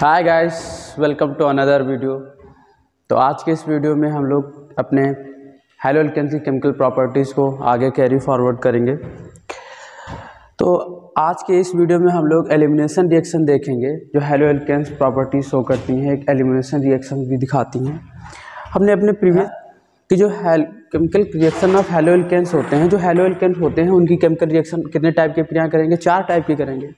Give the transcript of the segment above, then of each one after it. Hi guys, welcome to another video. तो आज के इस वीडियो में हम लोग अपने हैलोअल्केन की केमिकल प्रॉपर्टीज़ को आगे कैरी फॉरवर्ड करेंगे। तो आज के इस वीडियो में हम लोग एलिमिनेशन रिएक्शन देखेंगे जो हैलोअल्केन प्रॉपर्टीज शो करती हैं, एक एलिमिनेशन रिएक्शन भी दिखाती हैं। हमने अपने प्रीवियस कि जो केमिकल रिएक्शन ऑफ हैलोअल्केन्स होते हैं, जो हैलोअल्केन्स होते हैं उनकी केमिकल रिएक्शन कितने टाइप के प्रक्रिया करेंगे? 4 टाइप की करेंगे।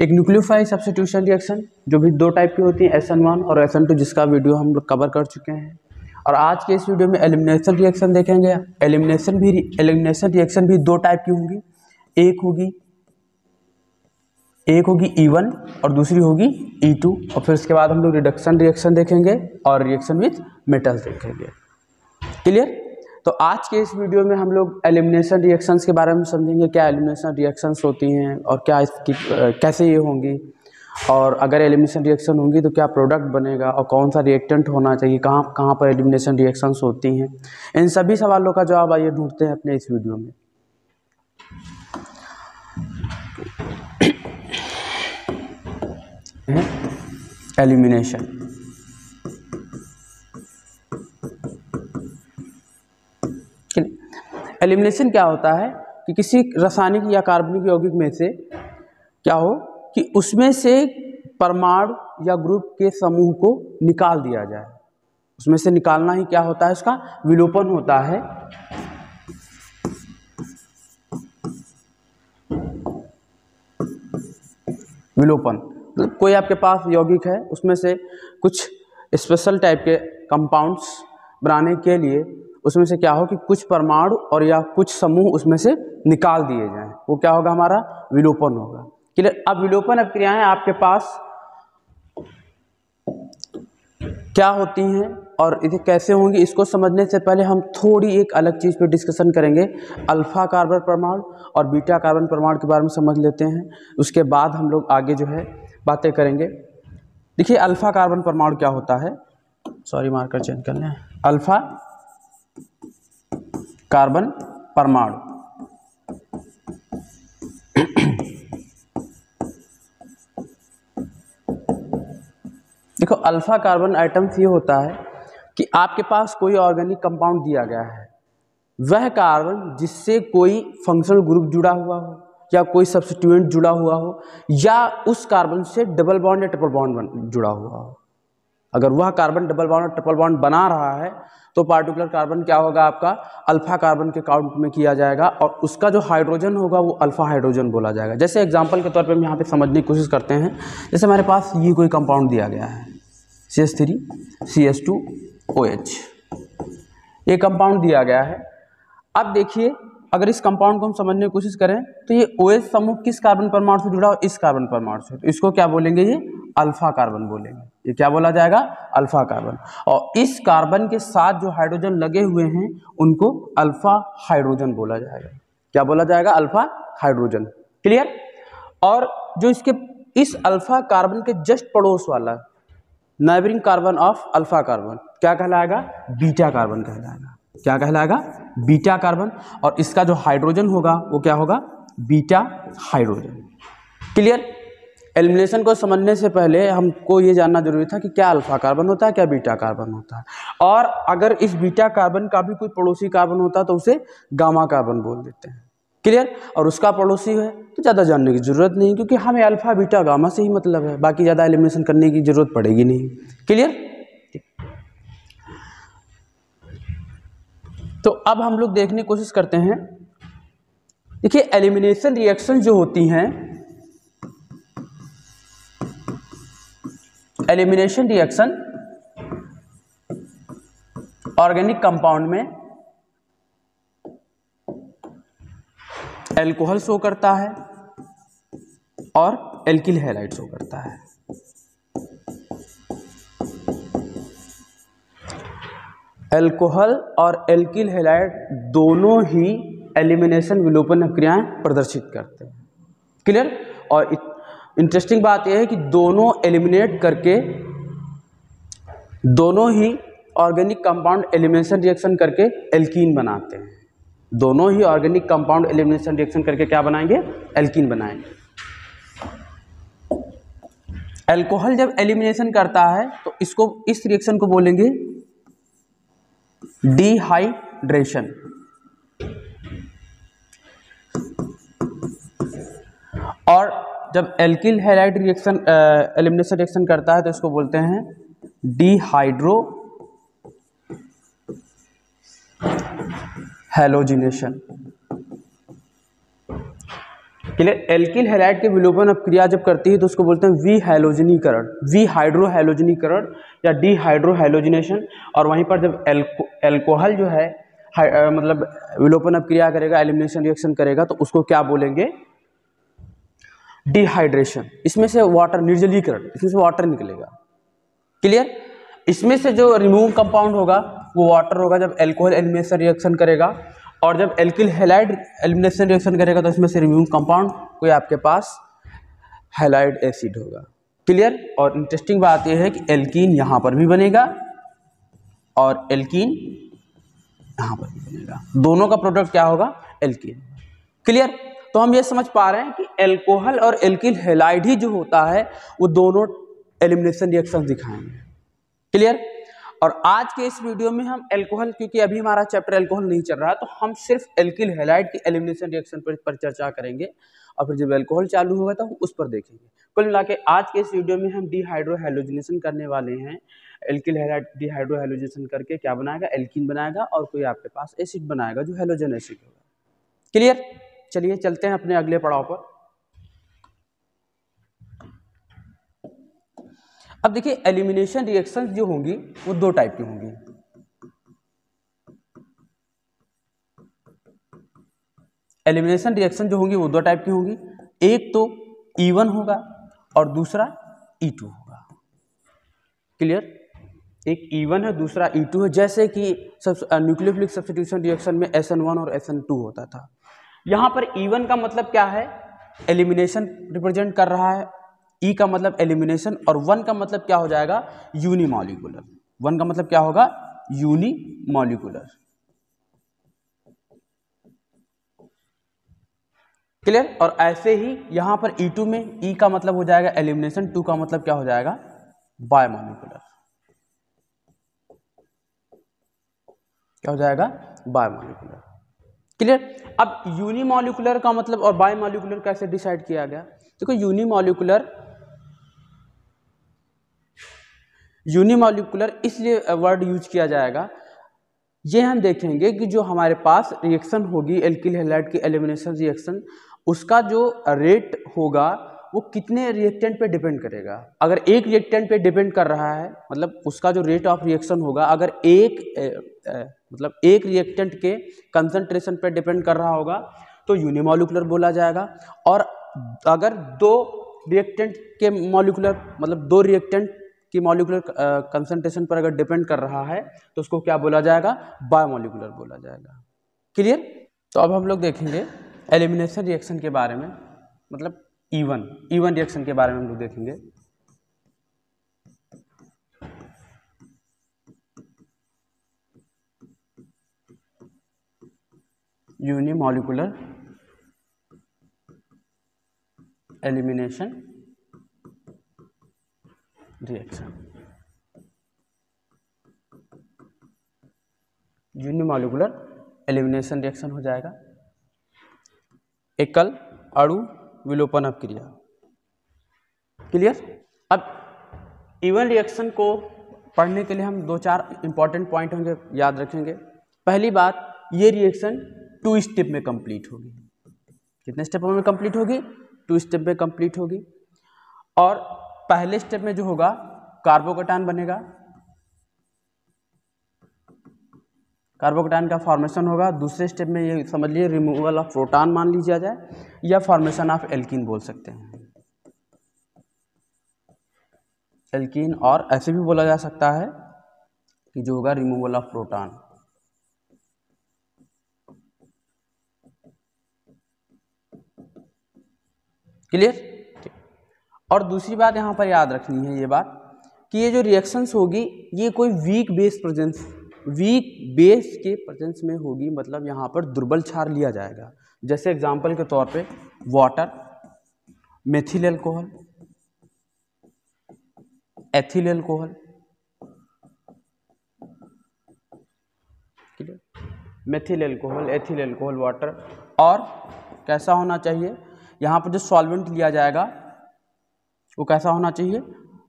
एक न्यूक्लियोफाइल सब्स्टिट्यूशन रिएक्शन जो भी 2 टाइप की होती है, SN1 और SN2, जिसका वीडियो हम लोग कवर कर चुके हैं। और आज के इस वीडियो में एलिमिनेशन रिएक्शन देखेंगे। एलिमिनेशन रिएक्शन भी 2 टाइप की होंगी, एक होगी E1 और दूसरी होगी E2। और फिर उसके बाद हम लोग रिडक्शन रिएक्शन देखेंगे और रिएक्शन विथ मेटल्स देखेंगे। क्लियर? तो आज के इस वीडियो में हम लोग एलिमिनेशन रिएक्शंस के बारे में समझेंगे, क्या एलिमिनेशन रिएक्शंस होती हैं और क्या इसकी कैसे ये होंगी, और अगर एलिमिनेशन रिएक्शन होंगी तो क्या प्रोडक्ट बनेगा और कौन सा रिएक्टेंट होना चाहिए, कहाँ पर एलिमिनेशन रिएक्शंस होती हैं। इन सभी सवालों का जवाब आइए ढूंढते हैं अपने इस वीडियो में। एलिमिनेशन क्या होता है कि किसी रासायनिक या कार्बनिक यौगिक में से क्या हो कि उसमें से परमाणु या ग्रुप के समूह को निकाल दिया जाए। उसमें से निकालना ही क्या होता है, उसका विलोपन होता है। विलोपन मतलब कोई आपके पास यौगिक है, उसमें से कुछ स्पेशल टाइप के कंपाउंड्स बनाने के लिए उसमें से क्या हो कि कुछ परमाणु और या कुछ समूह उसमें से निकाल दिए जाएं, वो क्या होगा, हमारा विलोपन होगा। क्लियर? अब विलोपन अब क्रियाएं आपके पास क्या होती हैं और इसे कैसे होंगी, इसको समझने से पहले हम थोड़ी एक अलग चीज़ पे डिस्कशन करेंगे। अल्फा कार्बन परमाणु और बीटा कार्बन परमाणु के बारे में समझ लेते हैं, उसके बाद हम लोग आगे जो है बातें करेंगे। देखिए अल्फा कार्बन परमाणु क्या होता है, सॉरी मार्कर चेंज कर लें। अल्फा कार्बन परमाणु देखो अल्फा कार्बन आइटम्स ये होता है कि आपके पास कोई ऑर्गेनिक कंपाउंड दिया गया है, वह कार्बन जिससे कोई फंक्शनल ग्रुप जुड़ा हुआ हो या कोई सब्स्टिट्यूएंट जुड़ा हुआ हो या उस कार्बन से डबल बॉन्ड या ट्रिपल बॉन्ड जुड़ा हुआ हो। अगर वह कार्बन डबल बॉन्ड और ट्रिपल बॉन्ड बना रहा है तो पार्टिकुलर कार्बन क्या होगा, आपका अल्फा कार्बन के काउंट में किया जाएगा और उसका जो हाइड्रोजन होगा वो अल्फा हाइड्रोजन बोला जाएगा। जैसे एग्जांपल के तौर पे हम यहाँ पे समझने की कोशिश करते हैं, जैसे हमारे पास ये कोई कंपाउंड दिया गया है CH3CH2OH, ये कंपाउंड दिया गया है। अब देखिए अगर इस कंपाउंड को हम समझने की कोशिश करें तो ये OH समूह किस कार्बन परमाणु से जुड़ा हो, इस कार्बन परमाणु से, तो इसको क्या बोलेंगे, ये अल्फा कार्बन बोलेंगे। ये क्या बोला जाएगा, अल्फा कार्बन। और इस कार्बन के साथ जो हाइड्रोजन लगे हुए हैं उनको अल्फा हाइड्रोजन बोला जाएगा। क्या बोला जाएगा, अल्फा हाइड्रोजन। क्लियर? और जो इसके इस अल्फा कार्बन के जस्ट पड़ोस वाला neighbouring carbon of alpha carbon क्या कहलाएगा, बीटा कार्बन कहलाएगा। क्या कहलाएगा, बीटा कार्बन। और इसका जो हाइड्रोजन होगा वो क्या होगा, बीटा हाइड्रोजन। क्लियर? एलिमिनेशन को समझने से पहले हमको ये जानना जरूरी था कि क्या अल्फा कार्बन होता है, क्या बीटा कार्बन होता है, और अगर इस बीटा कार्बन का भी कोई पड़ोसी कार्बन होता है तो उसे गामा कार्बन बोल देते हैं। क्लियर? और उसका पड़ोसी है तो ज़्यादा जानने की ज़रूरत नहीं, क्योंकि हमें अल्फा बीटा गामा से ही मतलब है, बाकी ज़्यादा एलिमिनेशन करने की ज़रूरत पड़ेगी नहीं। क्लियर? तो अब हम लोग देखने की कोशिश करते हैं। देखिए एलिमिनेशन रिएक्शन जो होती हैं, एलिमिनेशन रिएक्शन ऑर्गेनिक कंपाउंड में एल्कोहल शो करता है और एल्किल हैलाइड शो करता है। एल्कोहल और एल्किल हैलाइड दोनों ही एलिमिनेशन विलोपन क्रियाएं प्रदर्शित करते हैं। क्लियर? और इंटरेस्टिंग बात यह है कि दोनों एलिमिनेट करके, दोनों ही ऑर्गेनिक कंपाउंड एलिमिनेशन रिएक्शन करके एल्कीन बनाते हैं। दोनों ही ऑर्गेनिक कंपाउंड एलिमिनेशन रिएक्शन करके क्या बनाएंगे, एल्कीन बनाएंगे। एल्कोहल जब एलिमिनेशन करता है तो इसको, इस रिएक्शन को बोलेंगे डिहाइड्रेशन। और जब alkyl halide reaction elimination reaction करता है तो इसको बोलते हैं dehydrohalogenation. Clear. Alkyl halide के विलोपन अब क्रिया जब करती है तो उसको बोलते हैं विहाइड्रोहैलोजनीकरण, विहाइड्रोहैलोजनीकरण या डिहाइड्रोहैलोजिनेशन। और वहीं पर जब एल्कोहल जो है मतलब विलोपन अब क्रिया करेगा, एलिमिनेशन रिएक्शन करेगा, तो उसको क्या बोलेंगे? डिहाइड्रेशन। इसमें से वाटर निर्जलीकरण, इसमें से वाटर निकलेगा। क्लियर। इसमें से जो रिमूव कंपाउंड होगा वो वाटर होगा जब एल्कोहल एलिमिनेशन रिएक्शन करेगा, और जब एल्किल हैलाइड एलिमिनेशन रिएक्शन करेगा तो इसमें से रिमूव कंपाउंड कोई आपके पास हैलाइड एसिड होगा। क्लियर। और इंटरेस्टिंग बात यह है कि एल्कीन यहाँ पर भी बनेगा और एल्कीन यहाँ पर भी बनेगा, दोनों का प्रोडक्ट क्या होगा? एल्कीन। क्लियर। तो हम ये समझ पा रहे हैं कि एल्कोहल और एल्किल हैलाइड ही जो होता है वो दोनों एलिमिनेशन रिएक्शन दिखाएंगे। क्लियर। और आज के इस वीडियो में हम एल्कोहल, क्योंकि अभी हमारा चैप्टर एल्कोहल नहीं चल रहा, तो हम सिर्फ एल्किल हैलाइड के एलिमिनेशन रिएक्शन पर चर्चा करेंगे, और फिर जब एल्कोहल चालू होगा तो हम उस पर देखेंगे। कुल मिला के आज के इस वीडियो में हम डिहाइड्रोहैलोजिनेशन करने वाले हैं। एल्किल हैलाइड डिहाइड्रोहैलोजिनेशन करके क्या बनाएगा? एल्कीन बनाएगा, और कोई आपके पास एसिड बनाएगा जो हैलोजन एसिड होगा। क्लियर। चलिए चलते हैं अपने अगले पड़ाव पर। अब देखिए, एलिमिनेशन रिएक्शंस जो होंगी वो दो टाइप की होंगी। एलिमिनेशन रिएक्शन जो होंगी वो दो टाइप की होंगी, एक तो E1 होगा और दूसरा E2 होगा। क्लियर। एक E1 है, दूसरा E2 है। जैसे कि न्यूक्लियोफिलिक सब्स्टिट्यूशन रिएक्शन में SN1 और SN2 होता था। यहाँ पर E1 का मतलब क्या है? एलिमिनेशन रिप्रेजेंट कर रहा है, E का मतलब एलिमिनेशन, और 1 का मतलब क्या हो जाएगा? यूनिमॉलिक्यूलर। 1 का मतलब क्या होगा? यूनिमॉलिक्यूलर। क्लियर। और ऐसे ही यहाँ पर E2 में E का मतलब हो जाएगा एलिमिनेशन, 2 का मतलब क्या हो जाएगा? बायमॉलिक्यूलर। क्या हो जाएगा? बायमॉलिक्यूलर। क्लियर। अब यूनिमॉलिक्यूलर का मतलब और बायमॉलिक्यूलर कैसे डिसाइड किया गया? देखो, यूनिमॉलिक्यूलर इसलिए वर्ड यूज किया जाएगा, ये हम देखेंगे कि जो हमारे पास रिएक्शन होगी एल्किल हैलाइड की एलिमिनेशन रिएक्शन, उसका जो रेट होगा वो कितने रिएक्टेंट पे डिपेंड करेगा। अगर एक रिएक्टेंट पे डिपेंड कर रहा है, मतलब उसका जो रेट ऑफ रिएक्शन होगा, अगर एक रिएक्टेंट के कंसंट्रेशन पे डिपेंड कर रहा होगा तो यूनिमॉलिक्यूलर बोला जाएगा। और अगर दो रिएक्टेंट के मॉलिक्यूलर, मतलब दो रिएक्टेंट की मॉलिक्यूलर कंसंट्रेशन पर अगर डिपेंड कर रहा है तो उसको क्या बोला जाएगा? बायमॉलिक्यूलर बोला जाएगा। क्लियर। तो अब हम लोग देखेंगे एलिमिनेशन रिएक्शन के बारे में, मतलब E1 रिएक्शन के बारे में हम लोग देखेंगे। Unimolecular elimination reaction, unimolecular elimination reaction हो जाएगा। एकल अणु विलोपन अब क्रिया। क्लियर। अब E1 रिएक्शन को पढ़ने के लिए हम 2-4 इंपॉर्टेंट पॉइंट होंगे, याद रखेंगे। पहली बात, ये रिएक्शन 2 स्टेप में कंप्लीट होगी। कितने स्टेपों में कंप्लीट होगी? 2 स्टेप में कंप्लीट होगी। और पहले स्टेप में जो होगा, कार्बोकैटायन बनेगा, कार्बोकैटायन का फॉर्मेशन होगा। दूसरे स्टेप में ये समझ लीजिए रिमूवल ऑफ प्रोटॉन मान लीजिए जाए, या फॉर्मेशन ऑफ एल्कीन बोल सकते हैं, एल्कीन। और ऐसे भी बोला जा सकता है कि जो होगा रिमूवल ऑफ प्रोटॉन। क्लियर। और दूसरी बात यहाँ पर याद रखनी है ये बात कि ये जो रिएक्शंस होगी ये कोई वीक बेस के प्रेजेंस में होगी, मतलब यहाँ पर दुर्बल क्षार लिया जाएगा। जैसे एग्जाम्पल के तौर पे water, methyl alcohol, ethyl alcohol. ठीक है, methyl alcohol, ethyl alcohol water. और कैसा होना चाहिए यहाँ पर जो सॉल्वेंट लिया जाएगा वो कैसा होना चाहिए,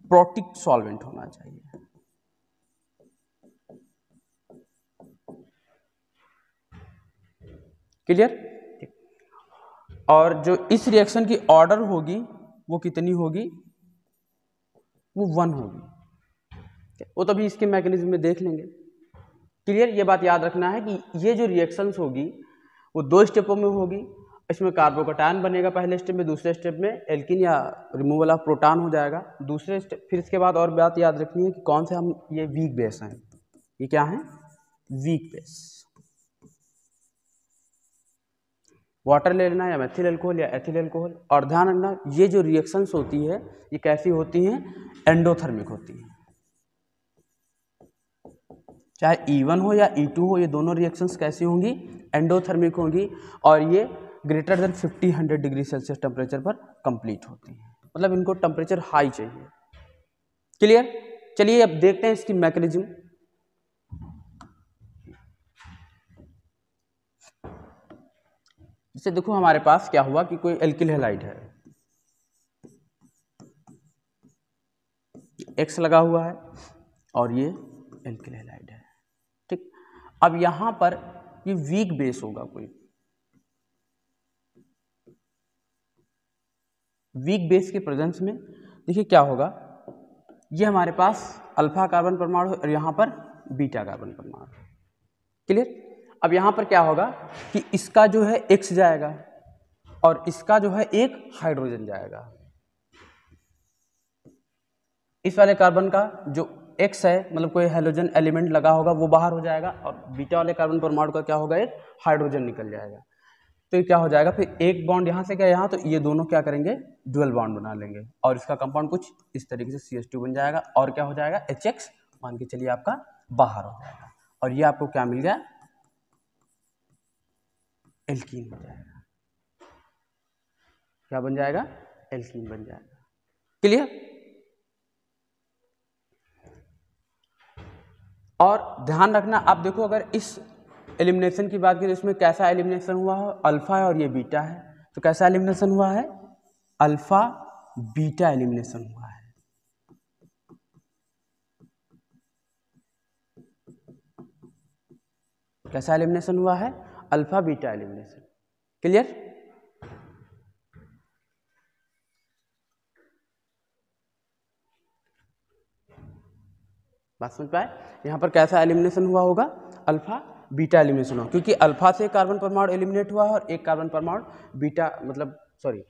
प्रोटिक सॉल्वेंट होना चाहिए। क्लियर। और जो इस रिएक्शन की ऑर्डर होगी वो कितनी होगी, वो 1 होगी। वो तो भी इसके मैकेनिज्म में देख लेंगे। क्लियर। ये बात याद रखना है कि ये जो रिएक्शंस होगी वो 2 स्टेपों में होगी। इसमें कार्बोकैटायन बनेगा पहले स्टेप में, दूसरे स्टेप में एल्किन या रिमूवल ऑफ प्रोटॉन हो जाएगा दूसरे स्टेप। फिर इसके बाद और बात याद रखनी है कि कौन से हम ये वीक बेस हैं, ये क्या है, वीक बेस। वाटर ले लेना या मेथिल एल्कोहल या एथिल एल्कोहल। और ध्यान रखना ये जो रिएक्शंस होती है ये कैसी होती हैं, एंडोथर्मिक होती है। चाहे E1 हो या E2 हो, ये दोनों रिएक्शंस कैसी होंगी, एंडोथर्मिक होंगी। और ये greater than 50-100 degree Celsius temperature पर कंप्लीट होती है, मतलब इनको टेम्परेचर हाई चाहिए। क्लियर। चलिए अब देखते हैं इसकी मैकेनिज्म। जैसे देखो हमारे पास क्या हुआ कि कोई एल्किल हैलाइड है, एक्स लगा हुआ है और ये एल्किल हैलाइड है। ठीक, अब यहां पर ये वीक बेस होगा, कोई वीक बेस के प्रेजेंस में देखिए क्या होगा। ये हमारे पास अल्फा कार्बन परमाणु और यहां पर बीटा कार्बन परमाणु। क्लियर। अब यहाँ पर क्या होगा कि इसका जो है एक्स जाएगा और इसका जो है एक हाइड्रोजन जाएगा। इस वाले कार्बन का जो एक्स है, मतलब कोई हैलोजन एलिमेंट लगा होगा, वो बाहर हो जाएगा और बीटा वाले कार्बन परमाणु का क्या होगा, एक हाइड्रोजन निकल जाएगा। तो ये क्या हो जाएगा, फिर एक बॉन्ड यहाँ से क्या यहाँ, तो ये दोनों क्या करेंगे, ड्यूअल बॉन्ड बना लेंगे। और इसका कंपाउंड कुछ इस तरीके से CH2 बन जाएगा और क्या हो जाएगा, HX मान के चलिए आपका बाहर हो जाएगा। और ये आपको क्या मिल गया, एल्कीन हो जाएगा। क्या बन जाएगा, एल्कीन बन जाएगा। क्लियर। और ध्यान रखना, आप देखो अगर इस एलिमिनेशन की बात करें, इसमें कैसा एलिमिनेशन हुआ है, अल्फा है और ये बीटा है। तो कैसा एलिमिनेशन हुआ है, अल्फा बीटा एलिमिनेशन हुआ है। कैसा एलिमिनेशन हुआ है, अल्फा बीटा एलिमिनेशन। क्लियर। बात समझ पाए। यहां पर कैसा एलिमिनेशन हुआ होगा, अल्फा बीटा एलिमिनेशन होगा, क्योंकि अल्फा से कार्बन परमाणु एलिमिनेट हुआ है और एक कार्बन परमाणु बीटा, मतलब सॉरी,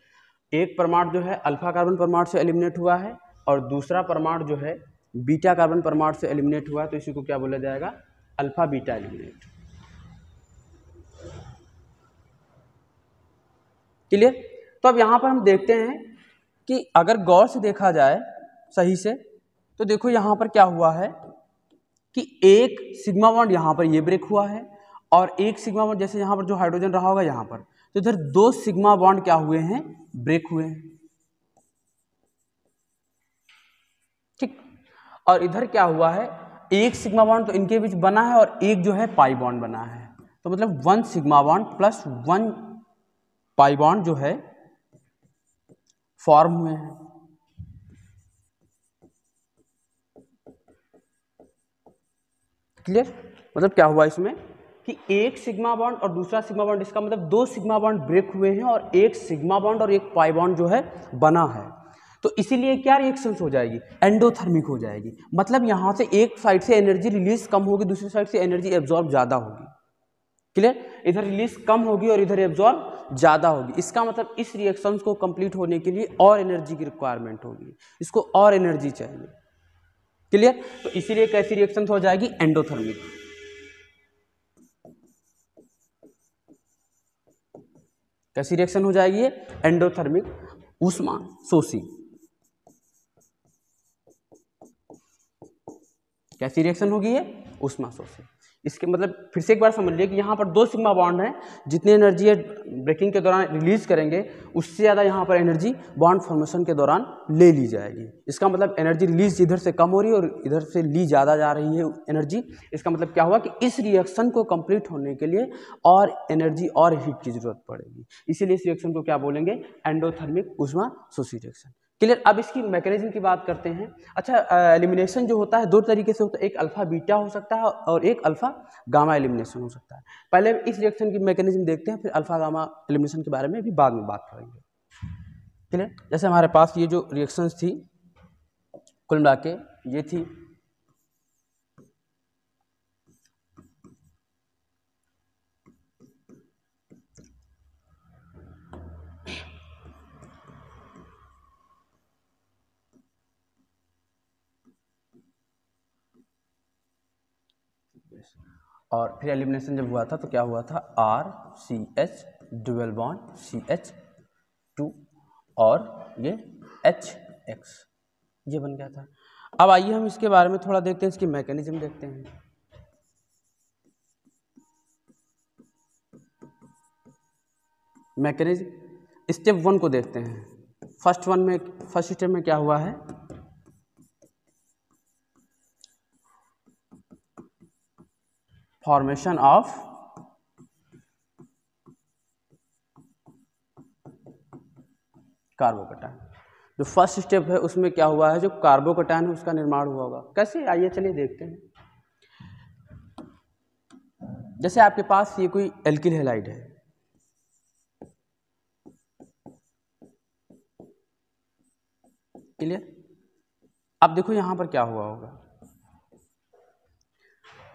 एक परमाणु जो है अल्फा कार्बन परमाणु से एलिमिनेट हुआ है और दूसरा परमाणु जो है बीटा कार्बन परमाणु से एलिमिनेट हुआ है। तो इसी को क्या बोला जाएगा, अल्फा बीटा एलिमिनेट। क्लियर। तो अब यहाँ पर हम देखते हैं कि अगर गौर से देखा जाए सही से, तो देखो यहाँ पर क्या हुआ है कि एक सिग्मा बॉन्ड यहाँ पर ये ब्रेक हुआ है और एक सिग्मा बॉन्ड, जैसे यहाँ पर जो हाइड्रोजन रहा होगा यहाँ पर, तो इधर 2 सिग्मा बॉन्ड क्या हुए हैं, ब्रेक हुए हैं। ठीक। और इधर क्या हुआ है, एक सिग्मा बॉन्ड तो इनके बीच बना है और एक जो है पाई बॉन्ड बना है। तो मतलब 1 sigma bond plus 1 pi bond जो है फॉर्म हुए हैं। क्लियर। मतलब क्या हुआ इसमें कि एक सिग्मा बॉन्ड और दूसरा सिग्मा बॉन्ड, इसका मतलब 2 सिग्मा बॉन्ड ब्रेक हुए हैं और एक सिग्मा बॉन्ड और एक पाई बॉन्ड जो है बना है। तो इसीलिए क्या रिएक्शंस हो जाएगी, एंडोथर्मिक हो जाएगी। मतलब यहाँ से एक साइड से एनर्जी रिलीज कम होगी, दूसरी साइड से एनर्जी एब्जॉर्ब ज़्यादा होगी। क्लियर। इधर रिलीज कम होगी और इधर एब्जॉर्ब ज़्यादा होगी। इसका मतलब इस रिएक्शंस को कंप्लीट होने के लिए और एनर्जी की रिक्वायरमेंट होगी, इसको और एनर्जी चाहिए। क्लियर। तो इसीलिए कैसी रिएक्शंस हो जाएगी, एंडोथर्मिक। कैसी रिएक्शन हो जाएगी, एंडोथर्मिक, ऊष्मा शोषी। कैसी रिएक्शन होगी ये, ऊष्मा शोषी। इसके मतलब फिर से एक बार समझ लिया कि यहाँ पर 2 सिग्मा बॉन्ड है, जितनी एनर्जी है ब्रेकिंग के दौरान रिलीज करेंगे उससे ज़्यादा यहाँ पर एनर्जी बॉन्ड फॉर्मेशन के दौरान ले ली जाएगी। इसका मतलब एनर्जी रिलीज इधर से कम हो रही है और इधर से ली ज़्यादा जा रही है एनर्जी। इसका मतलब क्या हुआ कि इस रिएक्शन को कंप्लीट होने के लिए और एनर्जी और हीट की जरूरत पड़ेगी, इसीलिए इस रिएक्शन को क्या बोलेंगे, एंडोथर्मिक ऊष्मा शोषी रिएक्शन। क्लियर। अब इसकी मैकेनिज्म की बात करते हैं। अच्छा, एलिमिनेशन जो होता है 2 तरीके से होता है, एक अल्फा बीटा हो सकता है और एक अल्फा गामा एलिमिनेशन हो सकता है। पहले इस रिएक्शन की मैकेनिज्म देखते हैं, फिर अल्फा गामा एलिमिनेशन के बारे में भी बाद में बात करेंगे। क्लियर। जैसे हमारे पास ये जो रिएक्शंस थी कुल मिला के ये थी, और फिर एलिमिनेशन जब हुआ था तो क्या हुआ था, RCH डुअल बॉन्ड CH2 और ये HX ये बन गया था। अब आइए हम इसके बारे में थोड़ा देखते हैं, इसकी मैकेनिज्म देखते हैं। मैकेनिज्म स्टेप 1 को देखते हैं। फर्स्ट स्टेप में क्या हुआ है, फॉर्मेशन ऑफ कार्बोकैटायन। जो फर्स्ट स्टेप है उसमें क्या हुआ है, जो कार्बोकैटायन है उसका निर्माण हुआ होगा। कैसे, आइए चलिए देखते हैं। जैसे आपके पास ये कोई एल्किल हैलाइड है, क्लियर। अब देखो यहाँ पर क्या हुआ होगा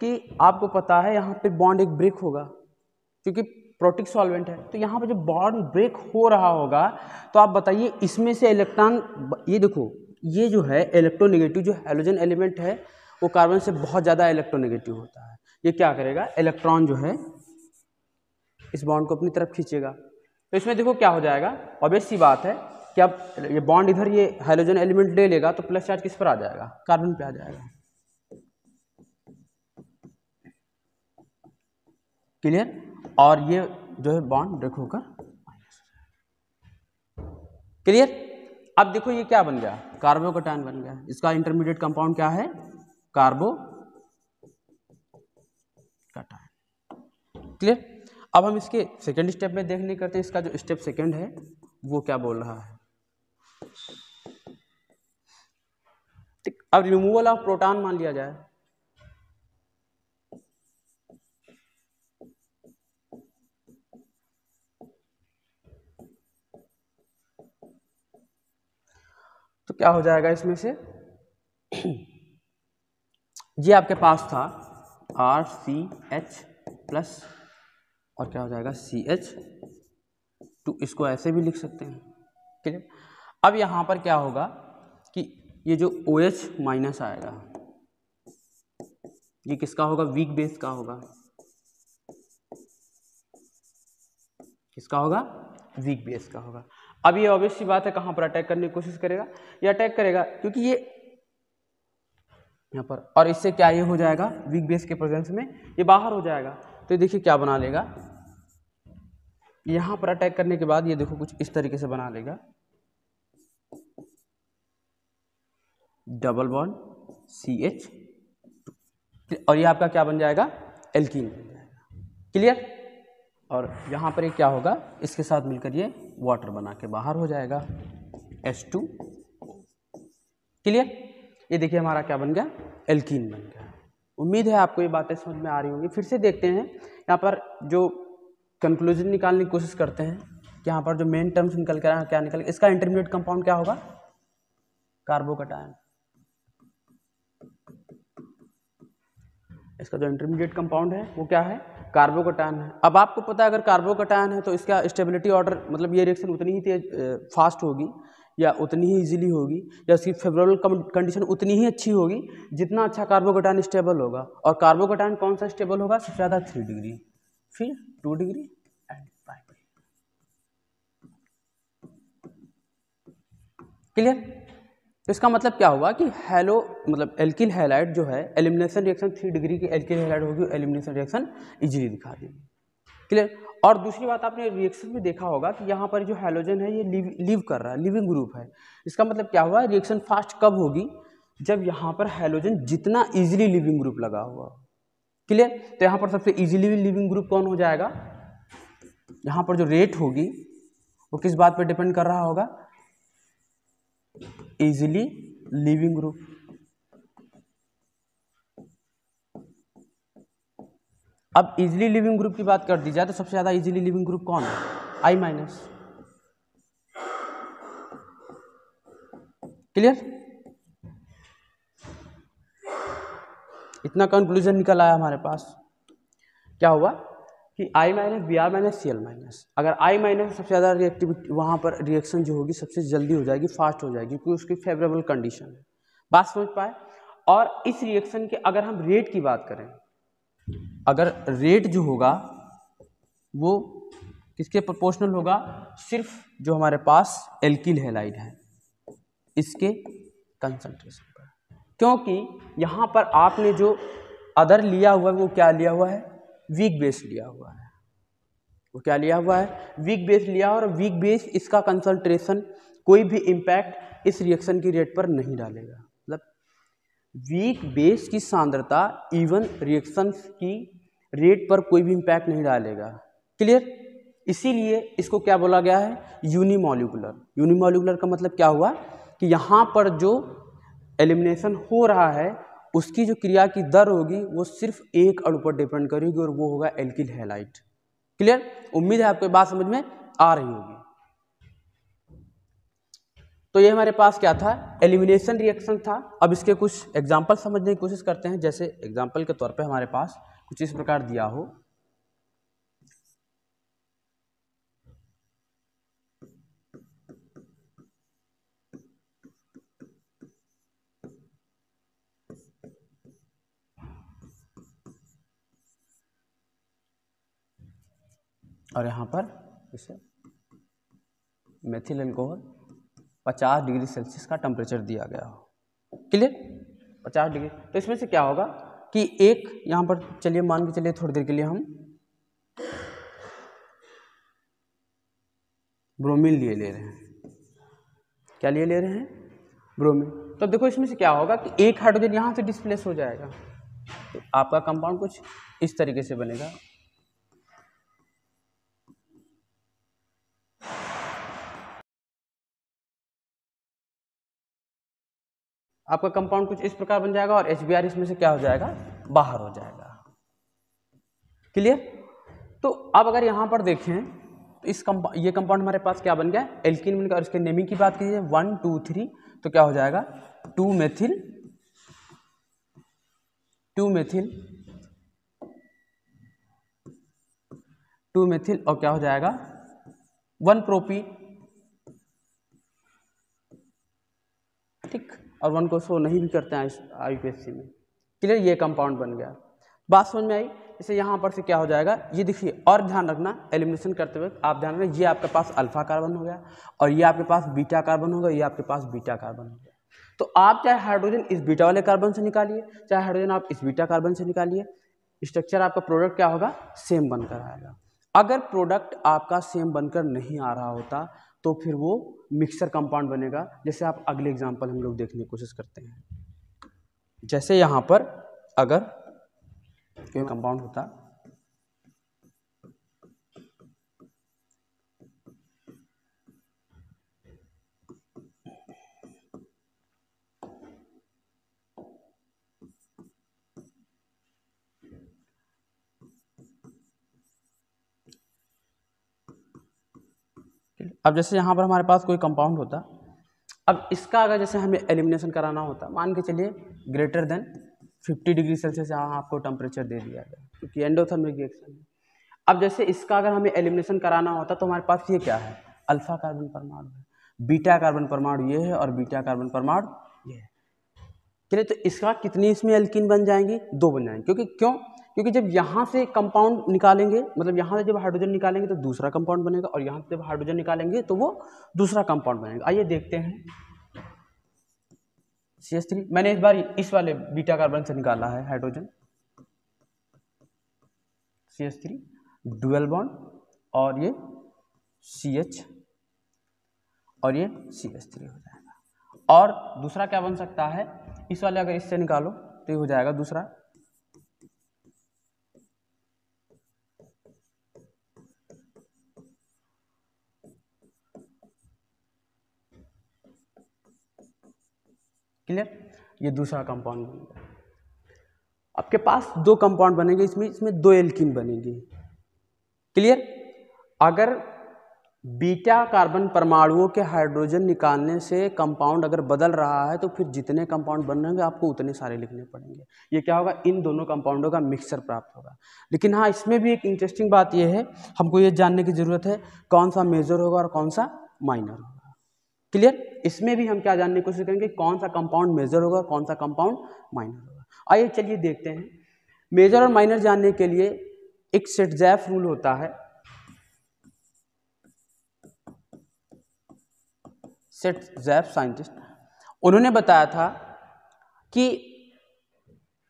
कि आपको पता है यहाँ पे बॉन्ड एक ब्रेक होगा क्योंकि प्रोटिक सॉल्वेंट है, तो यहाँ पे जब बॉन्ड ब्रेक हो रहा होगा तो आप बताइए इसमें से इलेक्ट्रॉन, ये देखो ये जो है इलेक्ट्रोनेगेटिव जो हैलोजन एलिमेंट है वो कार्बन से बहुत ज़्यादा इलेक्ट्रोनेगेटिव होता है। ये क्या करेगा, इलेक्ट्रॉन जो है इस बॉन्ड को अपनी तरफ खींचेगा, तो इसमें देखो क्या हो जाएगा, ऑब्वियस सी बात है कि अब ये बॉन्ड इधर ये हैलोजन एलिमेंट ले लेगा तो प्लस चार्ज किस पर आ जाएगा, कार्बन पर आ जाएगा। क्लियर। और ये जो है बॉन्ड ब्रेक होकर माइनस। क्लियर। अब देखो ये क्या बन गया, कार्बोकैटायन बन गया। इसका इंटरमीडिएट कंपाउंड क्या है, कार्बोकैटायन। क्लियर। अब हम इसके सेकंड स्टेप में देखने करते हैं, इसका जो स्टेप सेकंड है वो क्या बोल रहा है। अब रिमूवल ऑफ प्रोटॉन मान लिया जाए, तो क्या हो जाएगा, इसमें से ये आपके पास था RCH+ और क्या हो जाएगा CH2, इसको ऐसे भी लिख सकते हैं। ठीक है। अब यहाँ पर क्या होगा कि ये जो OH- आएगा ये किसका होगा, वीक बेस का होगा। किसका होगा, वीक बेस का होगा। अब ये ऑब्वियस सी बात है कहाँ पर अटैक करने की कोशिश करेगा, ये अटैक करेगा क्योंकि ये यहाँ पर, और इससे क्या ये हो जाएगा, वीक बेस के प्रेजेंस में ये बाहर हो जाएगा। तो ये देखिए क्या बना लेगा, यहाँ पर अटैक करने के बाद ये देखो कुछ इस तरीके से बना लेगा, डबल बॉन्ड CH, और ये आपका क्या बन जाएगा, एल्कीन बन जाएगा। क्लियर। और यहाँ पर ये क्या होगा, इसके साथ मिलकर ये वाटर बना के बाहर हो जाएगा H2। क्लियर। ये देखिए हमारा क्या बन गया, एल्कीन बन गया। उम्मीद है आपको ये बातें समझ में आ रही होंगी। फिर से देखते हैं, यहाँ पर जो कंक्लूजन निकालने की कोशिश करते हैं कि यहाँ पर जो मेन टर्म्स निकल कर आए क्या निकल, इसका इंटरमीडिएट कंपाउंड क्या होगा, कार्बोकैटायन। इसका जो इंटरमीडिएट कंपाउंड है वो क्या है, कार्बोकैटायन है। अब आपको पता है अगर कार्बोकैटायन है तो इसका स्टेबिलिटी ऑर्डर मतलब ये रिएक्शन उतनी ही तेज फास्ट होगी या उतनी ही इजीली होगी या इसकी फेवरेबल कंडीशन उतनी ही अच्छी होगी जितना अच्छा कार्बोकैटायन स्टेबल होगा। और कार्बोकैटायन कौन सा स्टेबल होगा, सबसे ज़्यादा 3 डिग्री, फिर 2 डिग्री एंड 5 डिग्री। क्लियर। इसका मतलब क्या हुआ कि हेलो मतलब एल्किल हैलाइड जो है एलिमिनेशन रिएक्शन 3 डिग्री की एल्किल हैलाइड होगी, एलिमिनेशन रिएक्शन इजीली दिखा देगी। क्लियर। और दूसरी बात, आपने रिएक्शन में देखा होगा कि यहाँ पर जो हैलोजन है ये लीव कर रहा है, लिविंग ग्रुप है। इसका मतलब क्या हुआ, रिएक्शन फास्ट कब होगी, जब यहाँ पर हैलोजन जितना इजीली लिविंग ग्रुप लगा हुआ। क्लियर। तो यहाँ पर सबसे इजीली लिविंग ग्रुप कौन हो जाएगा, यहाँ पर जो रेट होगी वो किस बात पर डिपेंड कर रहा होगा, इजीली लिविंग ग्रुप। अब इजीली लिविंग ग्रुप की बात कर दी जाए तो सबसे ज्यादा इजीली लिविंग ग्रुप कौन है, आई माइनस। क्लियर। इतना कंक्लूजन निकल आया हमारे पास। क्या हुआ कि I minus B R minus C L minus, अगर आई माइनस सबसे ज़्यादा रिएक्टिविटी, वहाँ पर रिएक्शन जो होगी सबसे जल्दी हो जाएगी, फास्ट हो जाएगी, क्योंकि उसकी फेवरेबल कंडीशन है। बात समझ पाए। और इस रिएक्शन के अगर हम रेट की बात करें, अगर रेट जो होगा वो किसके प्रोपोर्शनल होगा, सिर्फ जो हमारे पास एल्किल हैलाइड है इसके कंसंट्रेशन पर, क्योंकि यहाँ पर आपने जो अदर लिया हुआ है वो क्या लिया हुआ है, वीक बेस लिया हुआ है। वो क्या लिया हुआ है, वीक बेस लिया, और वीक बेस इसका कंसंट्रेशन कोई भी इम्पैक्ट इस रिएक्शन की रेट पर नहीं डालेगा। मतलब वीक बेस की सांद्रता इवन रिएक्शंस की रेट पर कोई भी इम्पैक्ट नहीं डालेगा। क्लियर। इसीलिए इसको क्या बोला गया है, यूनिमॉलिकुलर। यूनिमॉलिकुलर का मतलब क्या हुआ कि यहाँ पर जो एलिमिनेशन हो रहा है उसकी जो क्रिया की दर होगी वो सिर्फ एक अणु पर डिपेंड करेगी, और वो होगा एल्किल हैलाइड। क्लियर। उम्मीद है आपको बात समझ में आ रही होगी। तो ये हमारे पास क्या था, एलिमिनेशन रिएक्शन था। अब इसके कुछ एग्जाम्पल समझने की कोशिश करते हैं। जैसे एग्जाम्पल के तौर पे हमारे पास कुछ इस प्रकार दिया हो, और यहाँ पर इसे मेथिल अल्कोहल 50 डिग्री सेल्सियस का टेम्परेचर दिया गया हो। क्लियर। 50 डिग्री, तो इसमें से क्या होगा कि एक यहाँ पर, चलिए मान के चलिए थोड़ी देर के लिए हम ब्रोमीन ले रहे हैं। क्या ले रहे हैं, ब्रोमीन। तो देखो इसमें से क्या होगा कि एक हाइड्रोजन यहाँ से डिस्प्लेस हो जाएगा, तो आपका कंपाउंड कुछ इस तरीके से बनेगा। आपका कंपाउंड कुछ इस प्रकार बन जाएगा, और HBr इसमें से क्या हो जाएगा, बाहर हो जाएगा। क्लियर। तो अब अगर यहाँ पर देखें तो इस ये कंपाउंड हमारे पास क्या बन गया, एल्किन बन गया। और इसके नेमिंग की बात कीजिए 1, 2, 3, तो क्या हो जाएगा, 2 मेथिल 2 मेथिल 2 मेथिल, और क्या हो जाएगा 1 प्रोपीन। ठीक, और 1 को शो नहीं भी करते हैं IUPAC में। क्लियर। ये कंपाउंड बन गया। बात समझ में आई। इसे यहाँ पर से क्या हो जाएगा, ये देखिए, और ध्यान रखना एलिमिनेशन करते वक्त आप ध्यान रखना, ये आपके पास अल्फा कार्बन हो गया, और ये आपके पास बीटा कार्बन होगा, ये आपके पास बीटा कार्बन हो गया। तो आप चाहे हाइड्रोजन इस बीटा वाले कार्बन से निकालिए, चाहे हाइड्रोजन आप इस बीटा कार्बन से निकालिए, स्ट्रक्चर आपका प्रोडक्ट क्या होगा, सेम बनकर आएगा। अगर प्रोडक्ट आपका सेम बनकर नहीं आ रहा होता तो फिर वो मिक्सर कंपाउंड बनेगा, जैसे आप अगले एग्जाम्पल हम लोग देखने की कोशिश करते हैं। जैसे यहाँ पर अगर कंपाउंड होता, अब जैसे यहाँ पर हमारे पास कोई कंपाउंड होता, अब इसका अगर जैसे हमें एलिमिनेशन कराना होता, मान के चलिए ग्रेटर देन 50 डिग्री सेल्सियस यहाँ आपको टेम्परेचर दे दिया गया, क्योंकि एंडोथर्मिक रिएक्शन है। अब जैसे इसका अगर हमें एलिमिनेशन कराना होता तो हमारे पास ये क्या है, अल्फा कार्बन परमाणु है, बीटा कार्बन परमाणु ये है, और बीटा कार्बन परमाणु ये है। चलिए, तो इसका कितनी इसमें एल्किन बन जाएंगी, 2 बन जाएंगी। क्योंकि जब यहाँ से कंपाउंड निकालेंगे, मतलब यहाँ से जब हाइड्रोजन निकालेंगे तो दूसरा कंपाउंड बनेगा, और यहाँ से जब हाइड्रोजन निकालेंगे तो वो दूसरा कंपाउंड बनेगा। आइए देखते हैं CH3 मैंने इस बार इस वाले बीटा कार्बन से निकाला है हाइड्रोजन CH3 डुअल बॉन्ड और ये CH और ये CH3 हो जाएगा। और दूसरा क्या बन सकता है इस वाले अगर इससे निकालो तो ये हो जाएगा दूसरा क्लियर, ये दूसरा कंपाउंड बन गया। आपके पास दो कंपाउंड बनेंगे इसमें दो एल्किन बनेंगे क्लियर। अगर बीटा कार्बन परमाणुओं के हाइड्रोजन निकालने से कंपाउंड अगर बदल रहा है तो फिर जितने कंपाउंड बनेंगे आपको उतने सारे लिखने पड़ेंगे। ये क्या होगा, इन दोनों कंपाउंडों का मिक्सचर प्राप्त होगा। लेकिन हाँ, इसमें भी एक इंटरेस्टिंग बात यह है, हमको ये जानने की जरूरत है कौन सा मेजर होगा और कौन सा माइनर होगा क्लियर। इसमें भी हम क्या जानने की कोशिश करेंगे, कौन सा कंपाउंड मेजर होगा और कौन सा कंपाउंड माइनर होगा। आइए चलिए देखते हैं। मेजर और माइनर जानने के लिए एक सेटजैफ रूल होता है। सेटजैफ साइंटिस्ट, उन्होंने बताया था कि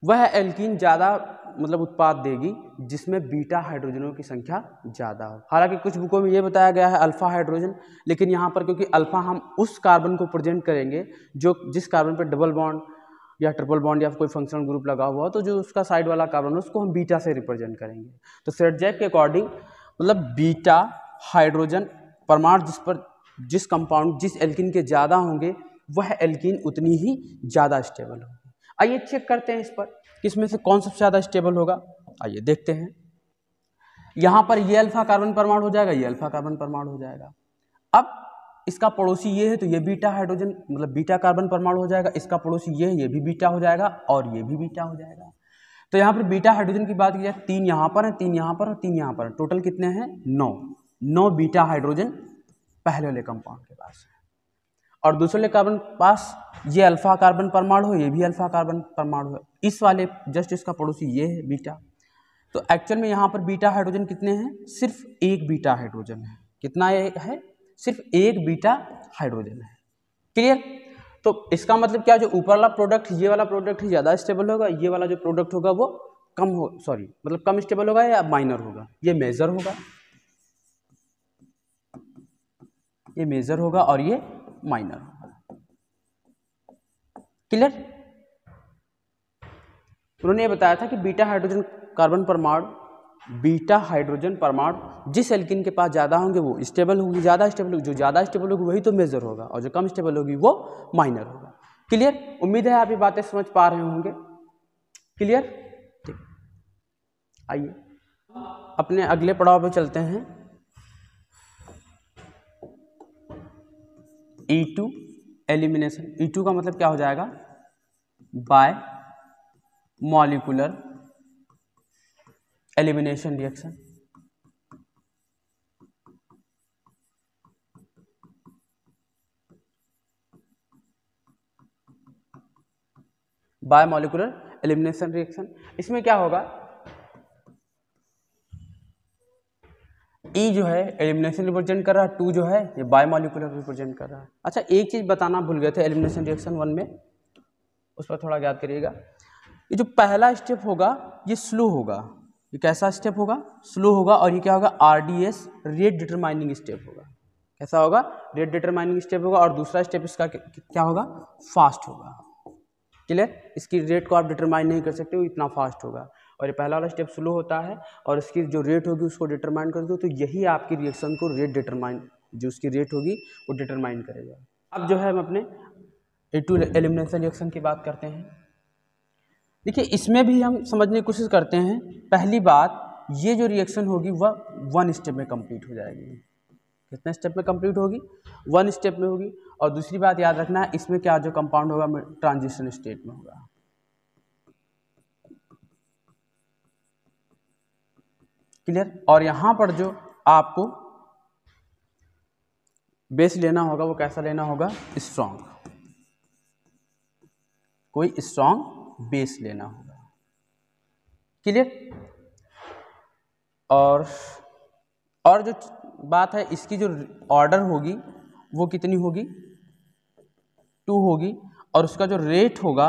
वह एल्कीन ज़्यादा मतलब उत्पाद देगी जिसमें बीटा हाइड्रोजनों की संख्या ज़्यादा हो। हालांकि कुछ बुकों में ये बताया गया है अल्फ़ा हाइड्रोजन, लेकिन यहाँ पर क्योंकि अल्फ़ा हम उस कार्बन को प्रेजेंट करेंगे जो जिस कार्बन पर डबल बॉन्ड या ट्रिपल बॉन्ड या कोई फंक्शनल ग्रुप लगा हुआ हो, तो जो उसका साइड वाला कार्बन हो उसको हम बीटा से रिप्रेजेंट करेंगे। तो सेटजैफ के अकॉर्डिंग मतलब बीटा हाइड्रोजन परमाणु जिस कंपाउंड जिस एल्किन के ज़्यादा होंगे वह एल्किन उतनी ही ज़्यादा स्टेबल होगी। आइए चेक करते हैं इस पर कि इसमें से कौन सबसे ज़्यादा स्टेबल होगा। आइए देखते हैं। यहाँ पर ये अल्फा कार्बन परमाणु हो जाएगा, ये अल्फा कार्बन परमाणु हो जाएगा। अब इसका पड़ोसी ये है तो ये बीटा हाइड्रोजन मतलब बीटा कार्बन परमाणु हो जाएगा। इसका पड़ोसी ये है, ये भी बीटा हो जाएगा और ये भी बीटा हो जाएगा। तो यहाँ पर बीटा हाइड्रोजन की बात की जाए, 3 यहाँ पर है, 3 यहाँ पर और 3 यहाँ पर है, टोटल कितने हैं 9 बीटा हाइड्रोजन पहले वाले कंपाउंड के पास है। और दूसरे कार्बन पास ये अल्फा कार्बन परमाणु है, ये भी अल्फा कार्बन परमाणु है, इस वाले जस्ट इसका पड़ोसी ये है बीटा। तो एक्चुअल में यहाँ पर बीटा हाइड्रोजन कितने हैं, सिर्फ एक बीटा हाइड्रोजन है। कितना है, सिर्फ एक बीटा हाइड्रोजन है क्लियर। तो इसका मतलब क्या, जो ऊपर वाला प्रोडक्ट ये वाला प्रोडक्ट ही ज़्यादा स्टेबल होगा, ये वाला जो प्रोडक्ट होगा वो कम हो सॉरी मतलब कम स्टेबल होगा या माइनर होगा। ये मेजर होगा, ये मेजर होगा और ये माइनर होगा क्लियर। उन्होंने ये बताया था कि बीटा हाइड्रोजन परमाणु जिस एल्किन के पास ज़्यादा होंगे वो स्टेबल होगी, ज़्यादा स्टेबल होगी। जो ज़्यादा स्टेबल होगी वही तो मेजर होगा और जो कम स्टेबल होगी वो माइनर होगा क्लियर। उम्मीद है आप ये बातें समझ पा रहे होंगे क्लियर। ठीक, आइए अपने अगले पड़ाव पर चलते हैं। E2 elimination. E2 का मतलब क्या हो जाएगा, bimolecular elimination reaction. Bimolecular elimination reaction इसमें क्या होगा, E जो है एलिमिनेशन रिप्रेजेंट कर रहा है, 2 जो है ये बायमॉलिकुलर रिप्रेजेंट कर रहा है। अच्छा, एक चीज़ बताना भूल गए थे एलिमिनेशन रिएक्शन 1 में, उस पर थोड़ा याद करिएगा। ये जो पहला स्टेप होगा ये स्लो होगा, ये कैसा स्टेप होगा, स्लो होगा। और ये क्या होगा, RDS रेट डिटरमाइनिंग स्टेप होगा। कैसा होगा, रेट डिटरमाइनिंग स्टेप होगा। और दूसरा स्टेप इसका क्या होगा, फास्ट होगा क्लियर। इसकी रेट को आप डिटरमाइन नहीं कर सकते, वो इतना फास्ट होगा। और ये पहला वाला स्टेप स्लो होता है और इसकी जो रेट होगी उसको डिटरमाइन कर दो, तो यही आपकी रिएक्शन को रेट डिटरमाइन जो उसकी रेट होगी वो डिटरमाइन करेगा। अब जो है हम अपने E2 एलिमिनेशन रिएक्शन की बात करते हैं। देखिए, इसमें भी हम समझने की कोशिश करते हैं। पहली बात, ये जो रिएक्शन होगी वह 1 स्टेप में कंप्लीट हो जाएगी। कितने स्टेप में कंप्लीट होगी, 1 स्टेप में होगी। और दूसरी बात याद रखना है, इसमें क्या जो कंपाउंड होगा ट्रांजिशन स्टेट में होगा। क्लियर। और यहाँ पर जो आपको बेस लेना होगा वो कैसा लेना होगा, स्ट्रॉन्ग, कोई स्ट्रॉन्ग बेस लेना होगा क्लियर। और जो बात है, इसकी जो ऑर्डर होगी वो कितनी होगी, 2 होगी। और उसका जो रेट होगा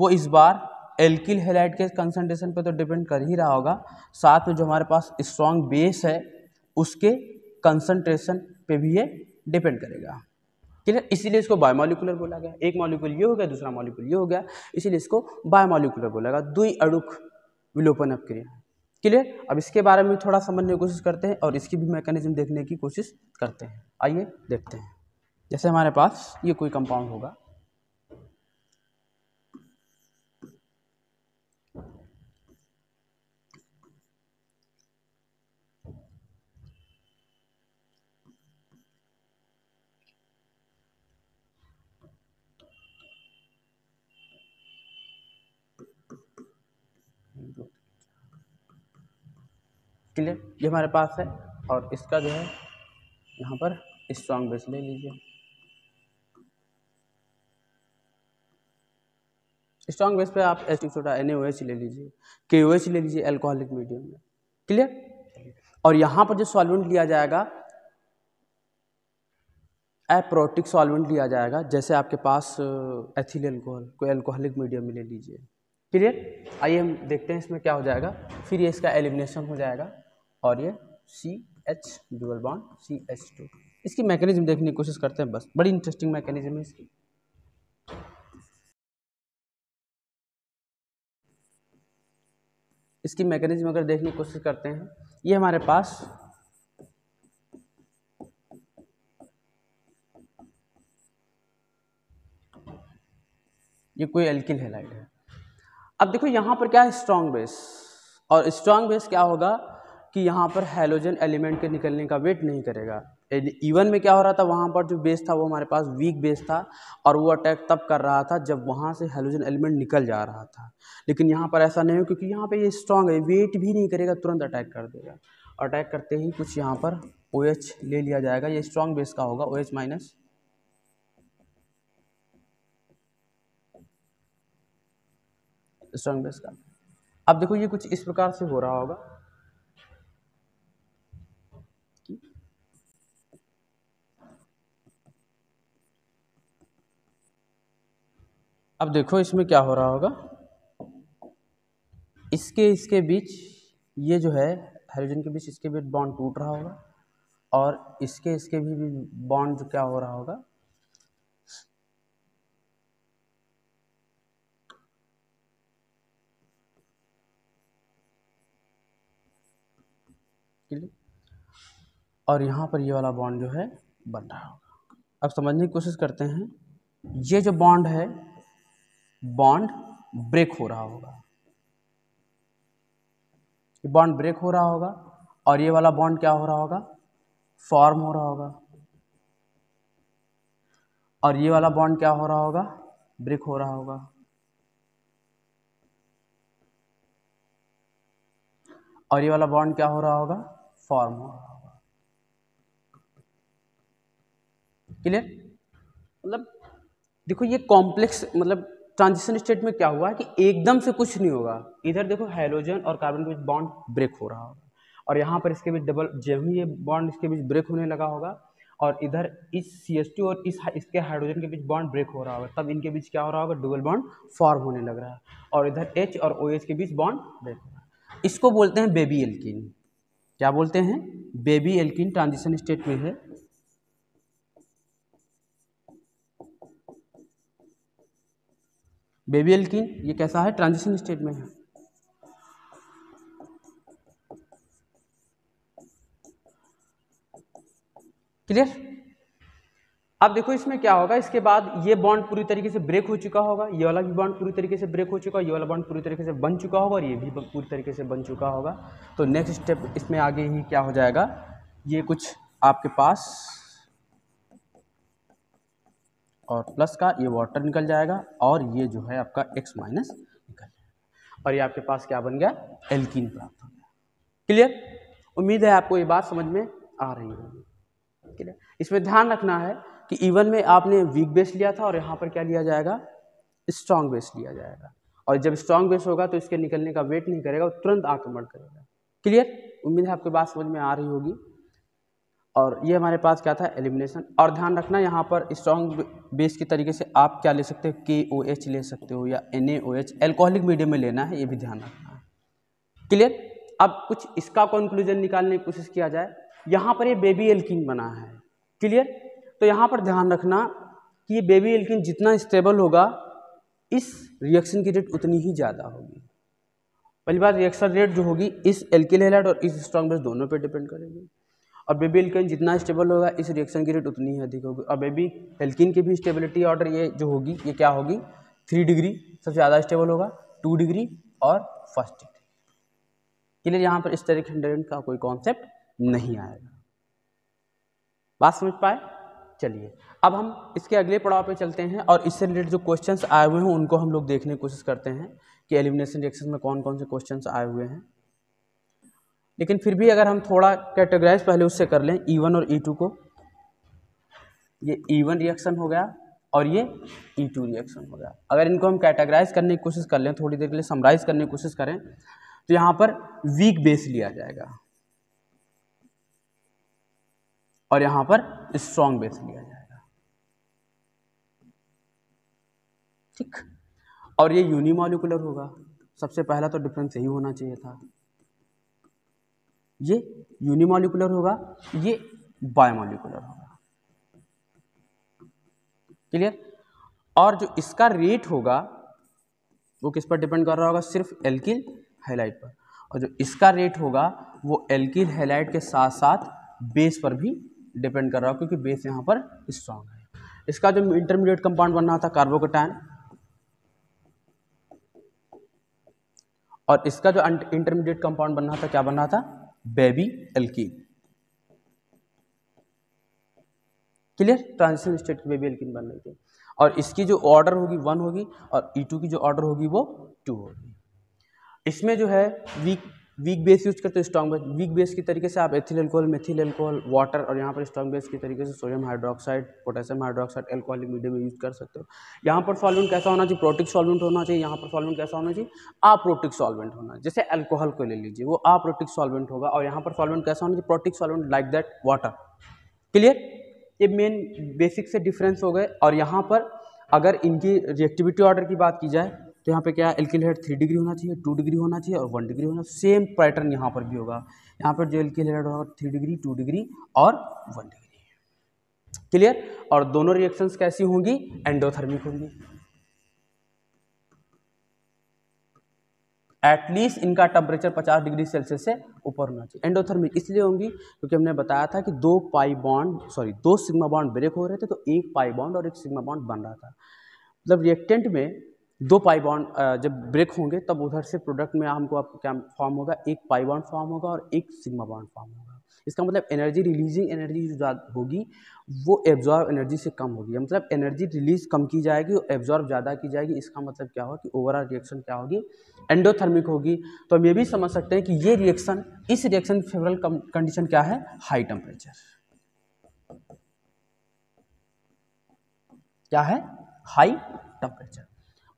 वो इस बार एल्किल हैलाइड के कंसनट्रेशन पे तो डिपेंड कर ही रहा होगा, साथ में जो हमारे पास स्ट्रॉन्ग बेस है उसके कंसनट्रेशन पे भी ये डिपेंड करेगा। ठीक है, इसीलिए इसको बायोमोलिकुलर बोला गया। एक मॉलिक्यूल ये हो गया, दूसरा मॉलिक्यूल ये हो गया, इसीलिए इसको बायोमोलिकुलर बोला गया। दुई अणुक विलोपन अपक्रिया। क्लियर, अब इसके बारे में थोड़ा समझने की कोशिश करते हैं और इसकी भी मैकेनिज्म देखने की कोशिश करते हैं। आइए देखते हैं। जैसे हमारे पास ये कोई कंपाउंड होगा, क्लियर, ये हमारे पास है और इसका जो है यहाँ पर स्ट्रॉन्ग बेस ले लीजिए। स्ट्रॉन्ग बेस पे आप NaOH ले लीजिए, KOH ले लीजिए अल्कोहलिक मीडियम में। क्लियर, और यहाँ पर जो सॉल्वेंट लिया जाएगा एप्रोटिक सॉल्वेंट लिया जाएगा, जैसे आपके पास एथिल अल्कोहल कोई अल्कोहलिक मीडियम में ले लीजिए। क्लियर, आइए हम देखते हैं इसमें क्या हो जाएगा। फिर ये इसका एलिमिनेशन हो जाएगा और ये CH डबल बॉन्ड CH2। इसकी मैकेनिज्म देखने की कोशिश करते हैं, बस बड़ी इंटरेस्टिंग मैकेनिज्म है इसकी। इसकी मैकेनिज्म अगर देखने की कोशिश करते हैं, ये हमारे पास ये कोई एल्किल हैलाइड है। अब देखो यहाँ पर क्या है, स्ट्रॉन्ग बेस, और स्ट्रॉन्ग बेस क्या होगा कि यहाँ पर हैलोजन एलिमेंट के निकलने का वेट नहीं करेगा। इवन में क्या हो रहा था, वहाँ पर जो बेस था वो हमारे पास वीक बेस था और वो अटैक तब कर रहा था जब वहाँ से हैलोजन एलिमेंट निकल जा रहा था। लेकिन यहाँ पर ऐसा नहीं हो, क्योंकि यहाँ पर ये स्ट्रॉन्ग है, वेट भी नहीं करेगा, तुरंत अटैक कर देगा। अटैक करते ही कुछ यहाँ पर OH ले लिया जाएगा, ये स्ट्रॉन्ग बेस का होगा OH-। स्ट्रॉन्ग बेस का अब देखो ये कुछ इस प्रकार से हो रहा होगा। अब देखो इसमें क्या हो रहा होगा, इसके बीच ये जो है हाइड्रोजन के बीच इसके बीच बॉन्ड टूट रहा होगा और इसके भी बॉन्ड क्या हो रहा होगा, और यहाँ पर ये वाला बॉन्ड जो है बन रहा होगा। अब समझने की कोशिश करते हैं, ये जो बॉन्ड है बॉन्ड ब्रेक हो रहा होगा, बॉन्ड ब्रेक हो रहा होगा और ये वाला बॉन्ड क्या हो रहा होगा, फॉर्म हो रहा होगा, और ये वाला बॉन्ड क्या हो रहा होगा, ब्रेक हो रहा होगा, और ये वाला बॉन्ड क्या हो रहा होगा, फॉर्म हो रहा होगा। क्लियर, मतलब देखो ये कॉम्प्लेक्स मतलब ट्रांजिशन स्टेट में क्या हुआ है कि एकदम से कुछ नहीं होगा। इधर देखो हैलोजन और कार्बन के बीच बॉन्ड ब्रेक हो रहा होगा और यहाँ पर इसके बीच डबल जब ही ये बॉन्ड इसके बीच ब्रेक होने लगा होगा और इधर इस CH2 और इसके हाइड्रोजन के बीच बॉन्ड ब्रेक हो रहा होगा, तब इनके बीच क्या हो रहा होगा, डबल बॉन्ड फॉर्म होने लग रहा है और इधर H और OH के बीच बॉन्ड ब्रेक हो रहा है। इसको बोलते हैं बेबी एल्किन। क्या बोलते हैं, बेबी एल्किन ट्रांजिशन स्टेट में है। बेबी एल्किन ये कैसा है, ट्रांजिशन स्टेट में है। क्लियर, अब देखो इसमें क्या होगा, इसके बाद ये बॉन्ड पूरी तरीके से ब्रेक हो चुका होगा, ये वाला भी बॉन्ड पूरी तरीके से ब्रेक हो चुका होगा, ये वाला बॉन्ड पूरी तरीके से बन चुका होगा और ये भी पूरी तरीके से बन चुका होगा। तो नेक्स्ट स्टेप इसमें आगे ही क्या हो जाएगा, ये कुछ आपके पास और प्लस का ये वाटर निकल जाएगा और ये जो है आपका X- निकल जाएगा और ये आपके पास क्या बन गया, एल्कीन प्राप्त हो गया। क्लियर, उम्मीद है आपको ये बात समझ में आ रही होगी। क्लियर, इसमें ध्यान रखना है कि इवन में आपने वीक बेस लिया था और यहाँ पर क्या लिया जाएगा, स्ट्रॉन्ग बेस लिया जाएगा और जब स्ट्रॉन्ग बेस होगा तो इसके निकलने का वेट नहीं करेगा और तुरंत आक्रमण करेगा। क्लियर, उम्मीद है आपको बात समझ में आ रही होगी और ये हमारे पास क्या था, एलिमिनेशन। और ध्यान रखना यहाँ पर स्ट्रॉन्ग बेस के तरीके से आप क्या ले सकते हो, KOH ले सकते हो या NaOH, एल्कोहलिक मीडियम में लेना है, ये भी ध्यान रखना है। क्लियर। अब कुछ इसका कंक्लूजन निकालने की कोशिश किया जाए। यहाँ पर ये बेबी एल्किन बना है, क्लियर। तो यहाँ पर ध्यान रखना कि ये बेबी एल्किन जितना स्टेबल होगा इस रिएक्शन की रेट उतनी ही ज़्यादा होगी। पहली बात, रिएक्शन रेट जो होगी इस एल्किल हैलाइड और इस स्ट्रॉन्ग बेस दोनों पे डिपेंड करेगी। और बेबी एल्किन जितना स्टेबल होगा इस रिएक्शन की रेट उतनी ही अधिक होगी। और बेबी एल्किन की भी स्टेबिलिटी ऑर्डर ये जो होगी ये क्या होगी, 3 डिग्री सबसे ज़्यादा स्टेबल होगा, 2 डिग्री और 1 डिग्री। क्लियर। यहाँ पर स्टेरिक हिंडरेंस का कोई कॉन्सेप्ट नहीं आएगा। बात समझ पाए। चलिए अब हम इसके अगले पड़ाव पे चलते हैं और इससे रिलेटेड जो क्वेश्चंस आए हुए हैं उनको हम लोग देखने की कोशिश करते हैं कि एलिमिनेशन रिएक्शन में कौन कौन से क्वेश्चंस आए हुए हैं। लेकिन फिर भी अगर हम थोड़ा कैटेगराइज पहले उससे कर लें, E1 और E2 को, ये E1 रिएक्शन हो गया और ये E2 रिएक्शन हो गया। अगर इनको हम कैटेगराइज करने की कोशिश कर लें, थोड़ी देर के लिए समराइज करने की कोशिश करें, तो यहाँ पर वीक बेस लिया जाएगा और यहाँ पर स्ट्रॉन्ग बेस लिया जाएगा, ठीक। और ये यूनिमॉलिकुलर होगा। सबसे पहला तो डिफरेंस यही होना चाहिए था, ये यूनिमॉलिकुलर होगा, ये बायोमॉलिकुलर होगा, क्लियर। और जो इसका रेट होगा वो किस पर डिपेंड कर रहा होगा, सिर्फ एल्किल हैलाइड पर। और जो इसका रेट होगा वो एल्किल हैलाइड के साथ साथ बेस पर भी डिपेंड कर रहा हो, क्योंकि बेस यहाँ पर स्ट्रांग है। इसका जो इंटरमीडिएट कंपाउंड बन रहा था कार्बोकैटायन, और इसका जो इंटरमीडिएट कंपाउंड बन रहा था क्या बन रहा था, baby alkene. Clear. Transition state की बेबी एल्कीन बन रही थी। और इसकी जो ऑर्डर होगी 1 होगी और E2 की जो ऑर्डर होगी वो 2 होगी। इसमें जो है वीक बेस यूज करते हो, स्ट्रॉन्ग बेस। वीक बेस के तरीके से आप ethyl alcohol, methyl alcohol, water, और यहाँ पर स्ट्रॉन्ग बेस के तरीके से sodium hydroxide, potassium hydroxide, alcoholic medium में यूज कर सकते हो। यहाँ पर सॉल्वेंट कैसा होना चाहिए, प्रोटिक सॉल्वेंट होना चाहिए। यहाँ पर सॉल्वेंट कैसा होना चाहिए, अप्रोटिक सॉल्वेंट होना चाहिए। जैसे अल्कोहल को ले लीजिए, वो अप्रोटिक सॉल्वेंट होगा। और यहाँ पर सॉल्वेंट कैसा होना चाहिए, protic solvent, like that water. Clear. ये मेन बेसिक से डिफरेंस हो गए। और यहाँ पर अगर इनकी रिएक्टिविटी ऑर्डर की बात की जाए तो यहाँ पे क्या है, एल्किल हैलाइड 3 डिग्री होना चाहिए, 2 डिग्री होना चाहिए और 1 डिग्री होना चाहिए। सेम पैटर्न यहाँ पर भी होगा। यहाँ पर जो एल्किल हैलाइड होगा 3 डिग्री, 2 डिग्री और 1 डिग्री। क्लियर। और दोनों रिएक्शंस कैसी होंगी, एंडोथर्मिक होंगी। एटलीस्ट इनका टेम्परेचर 50 डिग्री सेल्सियस से ऊपर होना चाहिए। एंडोथर्मिक इसलिए होंगी क्योंकि हमने बताया था कि 2 सिग्मा बॉन्ड ब्रेक हो रहे थे, तो 1 पाई बॉन्ड और 1 सिग्मा बॉन्ड बन रहा था। मतलब रिएक्टेंट में 2 पाई बॉन्ड जब ब्रेक होंगे तब उधर से प्रोडक्ट में हमको आपको क्या फॉर्म होगा, 1 पाई बॉन्ड फॉर्म होगा और 1 सिग्मा बॉन्ड फॉर्म होगा। इसका मतलब एनर्जी, रिलीजिंग एनर्जी जो ज़्यादा होगी वो एब्जॉर्ब एनर्जी से कम होगी। मतलब एनर्जी रिलीज कम की जाएगी और एब्जॉर्ब ज़्यादा की जाएगी। इसका मतलब क्या होगा कि ओवरऑल रिएक्शन क्या होगी, एंडोथर्मिक होगी। तो हम ये भी समझ सकते हैं कि ये रिएक्शन, इस रिएक्शन की फेवरेबल कंडीशन क्या है, हाई टेम्परेचर। क्या है, हाई टेम्परेचर।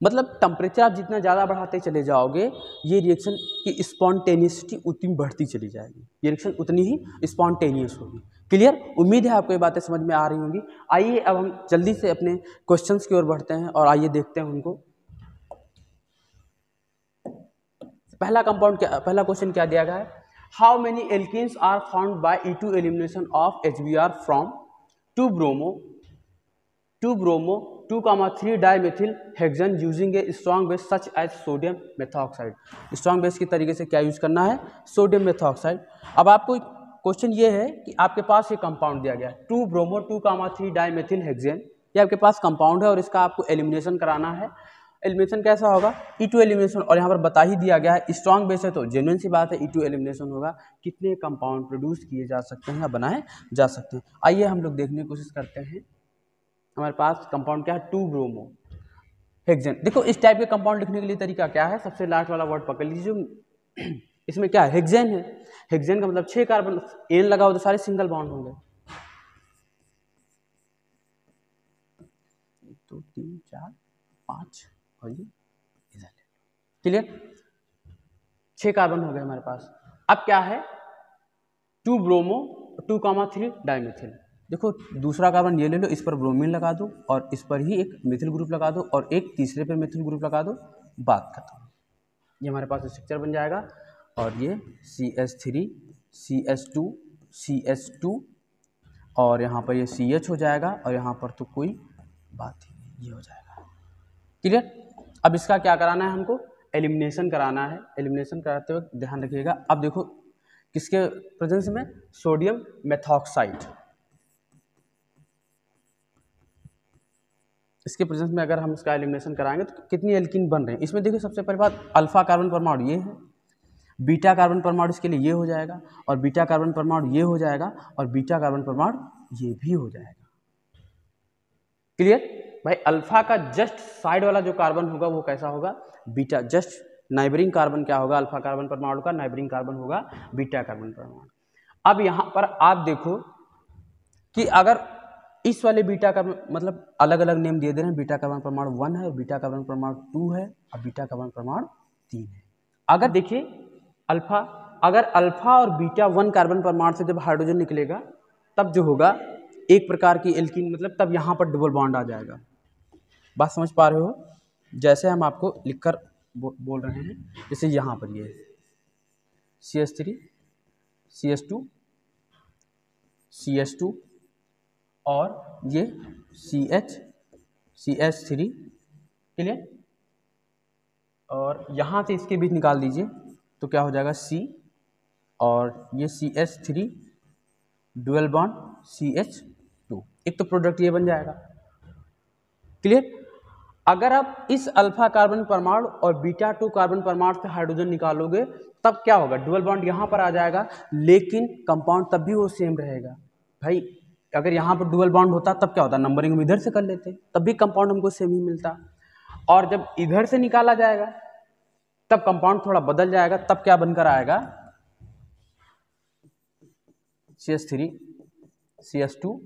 मतलब टेम्परेचर आप जितना ज़्यादा बढ़ाते चले जाओगे ये रिएक्शन की स्पॉन्टेनियसिटी उतनी बढ़ती चली जाएगी, ये रिएक्शन उतनी ही स्पॉन्टेनियस होगी। क्लियर। उम्मीद है आपको ये बातें समझ में आ रही होंगी। आइए अब हम जल्दी से अपने क्वेश्चंस की ओर बढ़ते हैं और आइए देखते हैं उनको। पहला क्वेश्चन क्या दिया गया है, how many alkenes are found by E2 elimination of HBr from 2 bromo 2.3 die methyl hexane using a strong base such as sodium methoxide. Strong base के तरीके से क्या यूज़ करना है, सोडियम मेथॉक्साइड। अब आपको क्वेश्चन ये है कि आपके पास ये कंपाउंड दिया गया है 2 ब्रोमो 2.3 डाई मेथिल हेक्सेन। ये आपके पास कंपाउंड है और इसका आपको एलिमिनेशन कराना है। एलिमिनेशन कैसा होगा, E2 एलिमिनेशन। और यहाँ पर बता ही दिया गया है स्ट्रॉन्ग बेस है तो जेन्युइन सी बात है E2 एलिमिनेशन होगा। कितने कंपाउंड प्रोड्यूस किए जा सकते हैं या बनाए जा सकते हैं, आइए हम लोग देखने की कोशिश करते हैं। हमारे पास कंपाउंड क्या है, 2 ब्रोमो हेक्सेन। देखो इस टाइप के कंपाउंड लिखने के लिए तरीका क्या है, सबसे लास्ट वाला वर्ड पकड़ लीजिए। इसमें क्या है, हेक्सेन है। हेक्सेन का मतलब 6 कार्बन, एन लगाओ तो सारे सिंगल बॉन्ड होंगे, 1 2 3 4 5 और ये इधर। क्लियर, 6 कार्बन हो गए हमारे पास। अब क्या है, 2 ब्रोमो 2,3 डाईमिथिल। देखो दूसरा कार्बन ये ले लो, इस पर ब्रोमीन लगा दो और इस पर ही एक मिथिल ग्रुप लगा दो और एक तीसरे पर मिथिल ग्रुप लगा दो, बात खत्म। ये हमारे पास स्ट्रक्चर बन जाएगा और ये CH3 CH2 CH2 और यहाँ पर ये CH हो जाएगा और यहाँ पर तो कोई बात ही नहीं, ये हो जाएगा क्लियर। अब इसका क्या कराना है हमको, एलिमिनेशन कराना है। एलिमिनेशन कराते वक्त ध्यान रखिएगा। अब देखो किसके प्रेजेंस में, सोडियम मेथॉक्साइड इसके प्रेजेंस में अगर हम इसका एलिमिनेशन कराएंगे तो कितनी एल्किन बन रहे हैं। इसमें देखो सबसे पहली बात, अल्फा कार्बन परमाणु ये है, बीटा कार्बन परमाणु इसके लिए ये हो जाएगा और बीटा कार्बन परमाणु ये हो जाएगा और बीटा कार्बन परमाणु ये भी हो जाएगा, क्लियर भाई। अल्फा का जस्ट साइड वाला जो कार्बन होगा वो कैसा होगा, बीटा। जस्ट नाइबरिंग कार्बन क्या होगा, अल्फा कार्बन परमाणु का नाइबरिंग कार्बन होगा बीटा कार्बन परमाणु। अब यहाँ पर आप देखो कि अगर इस वाले बीटा कार्बन, मतलब अलग अलग नेम दे दे रहे हैं, बीटा कार्बन परमाणु 1 है और बीटा कार्बन परमाणु 2 है और बीटा कार्बन परमाणु 3 है। अगर देखिए अल्फा, अगर अल्फा और बीटा 1 कार्बन परमाणु से जब हाइड्रोजन निकलेगा तब जो होगा एक प्रकार की एल्कीन, मतलब तब यहाँ पर डबल बॉन्ड आ जाएगा। बात समझ पा रहे हो, जैसे हम आपको लिखकर बोल रहे हैं, जैसे यहाँ पर ये CH3 CH2 CH2 और ये CH CH3, क्लियर। और यहाँ से इसके बीच निकाल दीजिए तो क्या हो जाएगा C और ये CH3 डुअल बॉन्ड CH2, एक तो प्रोडक्ट ये बन जाएगा, क्लियर। अगर आप इस अल्फा कार्बन परमाणु और बीटा 2 कार्बन परमाणु से हाइड्रोजन निकालोगे तब क्या होगा, डुअल बॉन्ड यहाँ पर आ जाएगा, लेकिन कंपाउंड तब भी वो सेम रहेगा। भाई अगर यहाँ पर डुअल बॉन्ड होता तब क्या होता, नंबरिंग हम इधर से कर लेते तब भी कंपाउंड हमको सेम ही मिलता, और जब इधर से निकाला जाएगा तब कंपाउंड थोड़ा बदल जाएगा, तब क्या बनकर आएगा CH3 CH2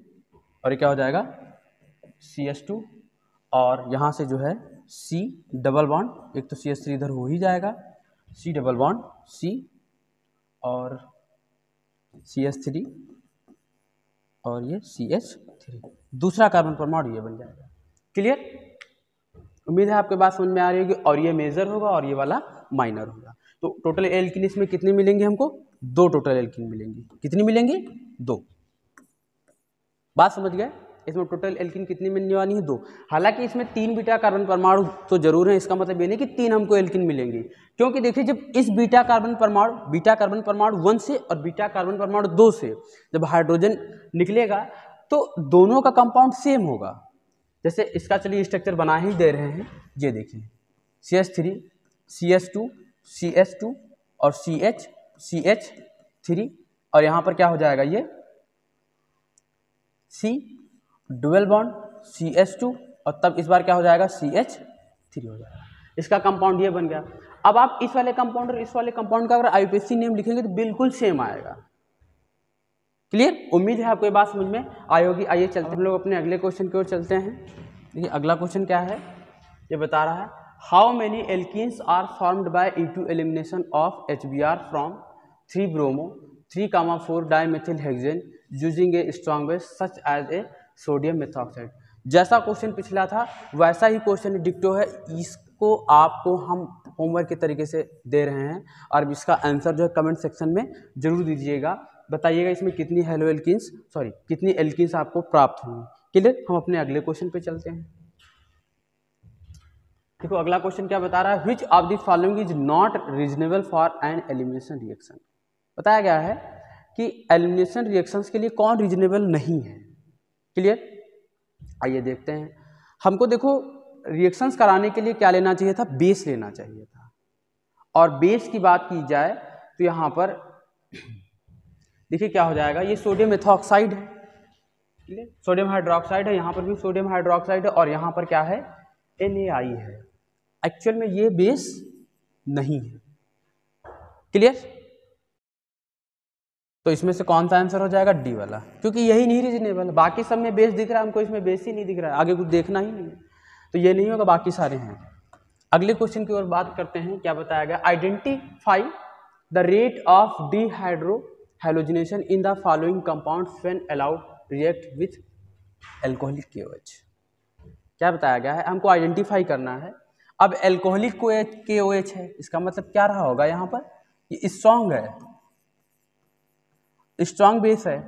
और क्या हो जाएगा CH2 और यहाँ से जो है C डबल बॉन्ड, एक तो CH3 इधर हो ही जाएगा, C डबल बॉन्ड C और CH3 और ये CH3, दूसरा कार्बन परमाणु ये बन जाएगा, क्लियर। उम्मीद है आपके बात समझ में आ रही होगी। और ये मेजर होगा और ये वाला माइनर होगा। तो टोटल एल्किन इसमें कितनी मिलेंगी हमको, 2 टोटल एल्किन मिलेंगी। कितनी मिलेंगी, 2। बात समझ गए, इसमें टोटल एल्किन कितनी मिलने वाली है, 2। हालांकि इसमें 3 बीटा कार्बन परमाणु तो जरूर है, इसका मतलब ये नहीं कि 3 हमको एल्किन मिलेंगे, क्योंकि देखिए जब इस बीटा कार्बन परमाणु 1 से और बीटा कार्बन परमाणु 2 से जब हाइड्रोजन निकलेगा तो दोनों का कंपाउंड सेम होगा। जैसे इसका चलिए स्ट्रक्चर बना ही दे रहे हैं, ये देखिए CH3 CH2 CH2 और CH CH3 और यहाँ पर क्या हो जाएगा ये C डुअल बॉन्ड CH2 और तब इस बार क्या हो जाएगा CH3 हो जाएगा। इसका कंपाउंड ये बन गया। अब आप इस वाले कंपाउंड और इस वाले कंपाउंड का अगर IUPAC नेम लिखेंगे तो बिल्कुल सेम आएगा, क्लियर। उम्मीद है आपको ये बात समझ में आई होगी। आइए चलते हम लोग अपने अगले क्वेश्चन की ओर चलते हैं। देखिए अगला क्वेश्चन क्या है, ये बता रहा है how many alkenes are formed by E2 elimination of HBr from 3 bromo 3,4 dimethyl hexane using a strong base such as a sodium methoxide. जैसा क्वेश्चन पिछला था वैसा ही क्वेश्चन डिक्टो है, इसको आपको हम होमवर्क के तरीके से दे रहे हैं और इसका आंसर जो है कमेंट सेक्शन में जरूर दीजिएगा। बताइएगा इसमें कितनी कितनी एल्किन्स आपको प्राप्त होंगी, क्लियर। हम अपने अगले क्वेश्चन पे चलते हैं। देखो अगला क्वेश्चन क्या बता रहा है, which of the following is not reasonable for an elimination reaction. बताया गया है कि एलिमिनेशन रिएक्शंस के लिए कौन रीजनेबल नहीं है, क्लियर। आइए देखते हैं, हमको देखो रिएक्शंस कराने के लिए क्या लेना चाहिए था, बेस लेना चाहिए था। और बेस की बात की जाए तो यहाँ पर देखिए क्या हो जाएगा, ये सोडियम मेथॉक्साइड है, क्लियर। सोडियम हाइड्रोक्साइड है, यहाँ पर भी सोडियम हाइड्रोक्साइड है और यहाँ पर क्या है NaI है। एक्चुअल में ये बेस नहीं है, क्लियर। तो इसमें से कौन सा आंसर हो जाएगा, D वाला, क्योंकि यही नहीं रीजनेबल। बाकी सब में बेस दिख रहा है हमको, इसमें बेस ही नहीं दिख रहा है, आगे कुछ देखना ही नहीं है तो ये नहीं होगा, बाकी सारे हैं। अगले क्वेश्चन की ओर बात करते हैं, क्या बताया गया, identify the rate of dehydro halogenation in the following compounds when allowed react with alcoholic KOH। क्या बताया गया है, हमको आइडेंटिफाई करना है। अब एल्कोहलिक KOH है, इसका मतलब क्या रहा होगा यहाँ पर, ये स्ट्रांग है, स्ट्रांग बेस है,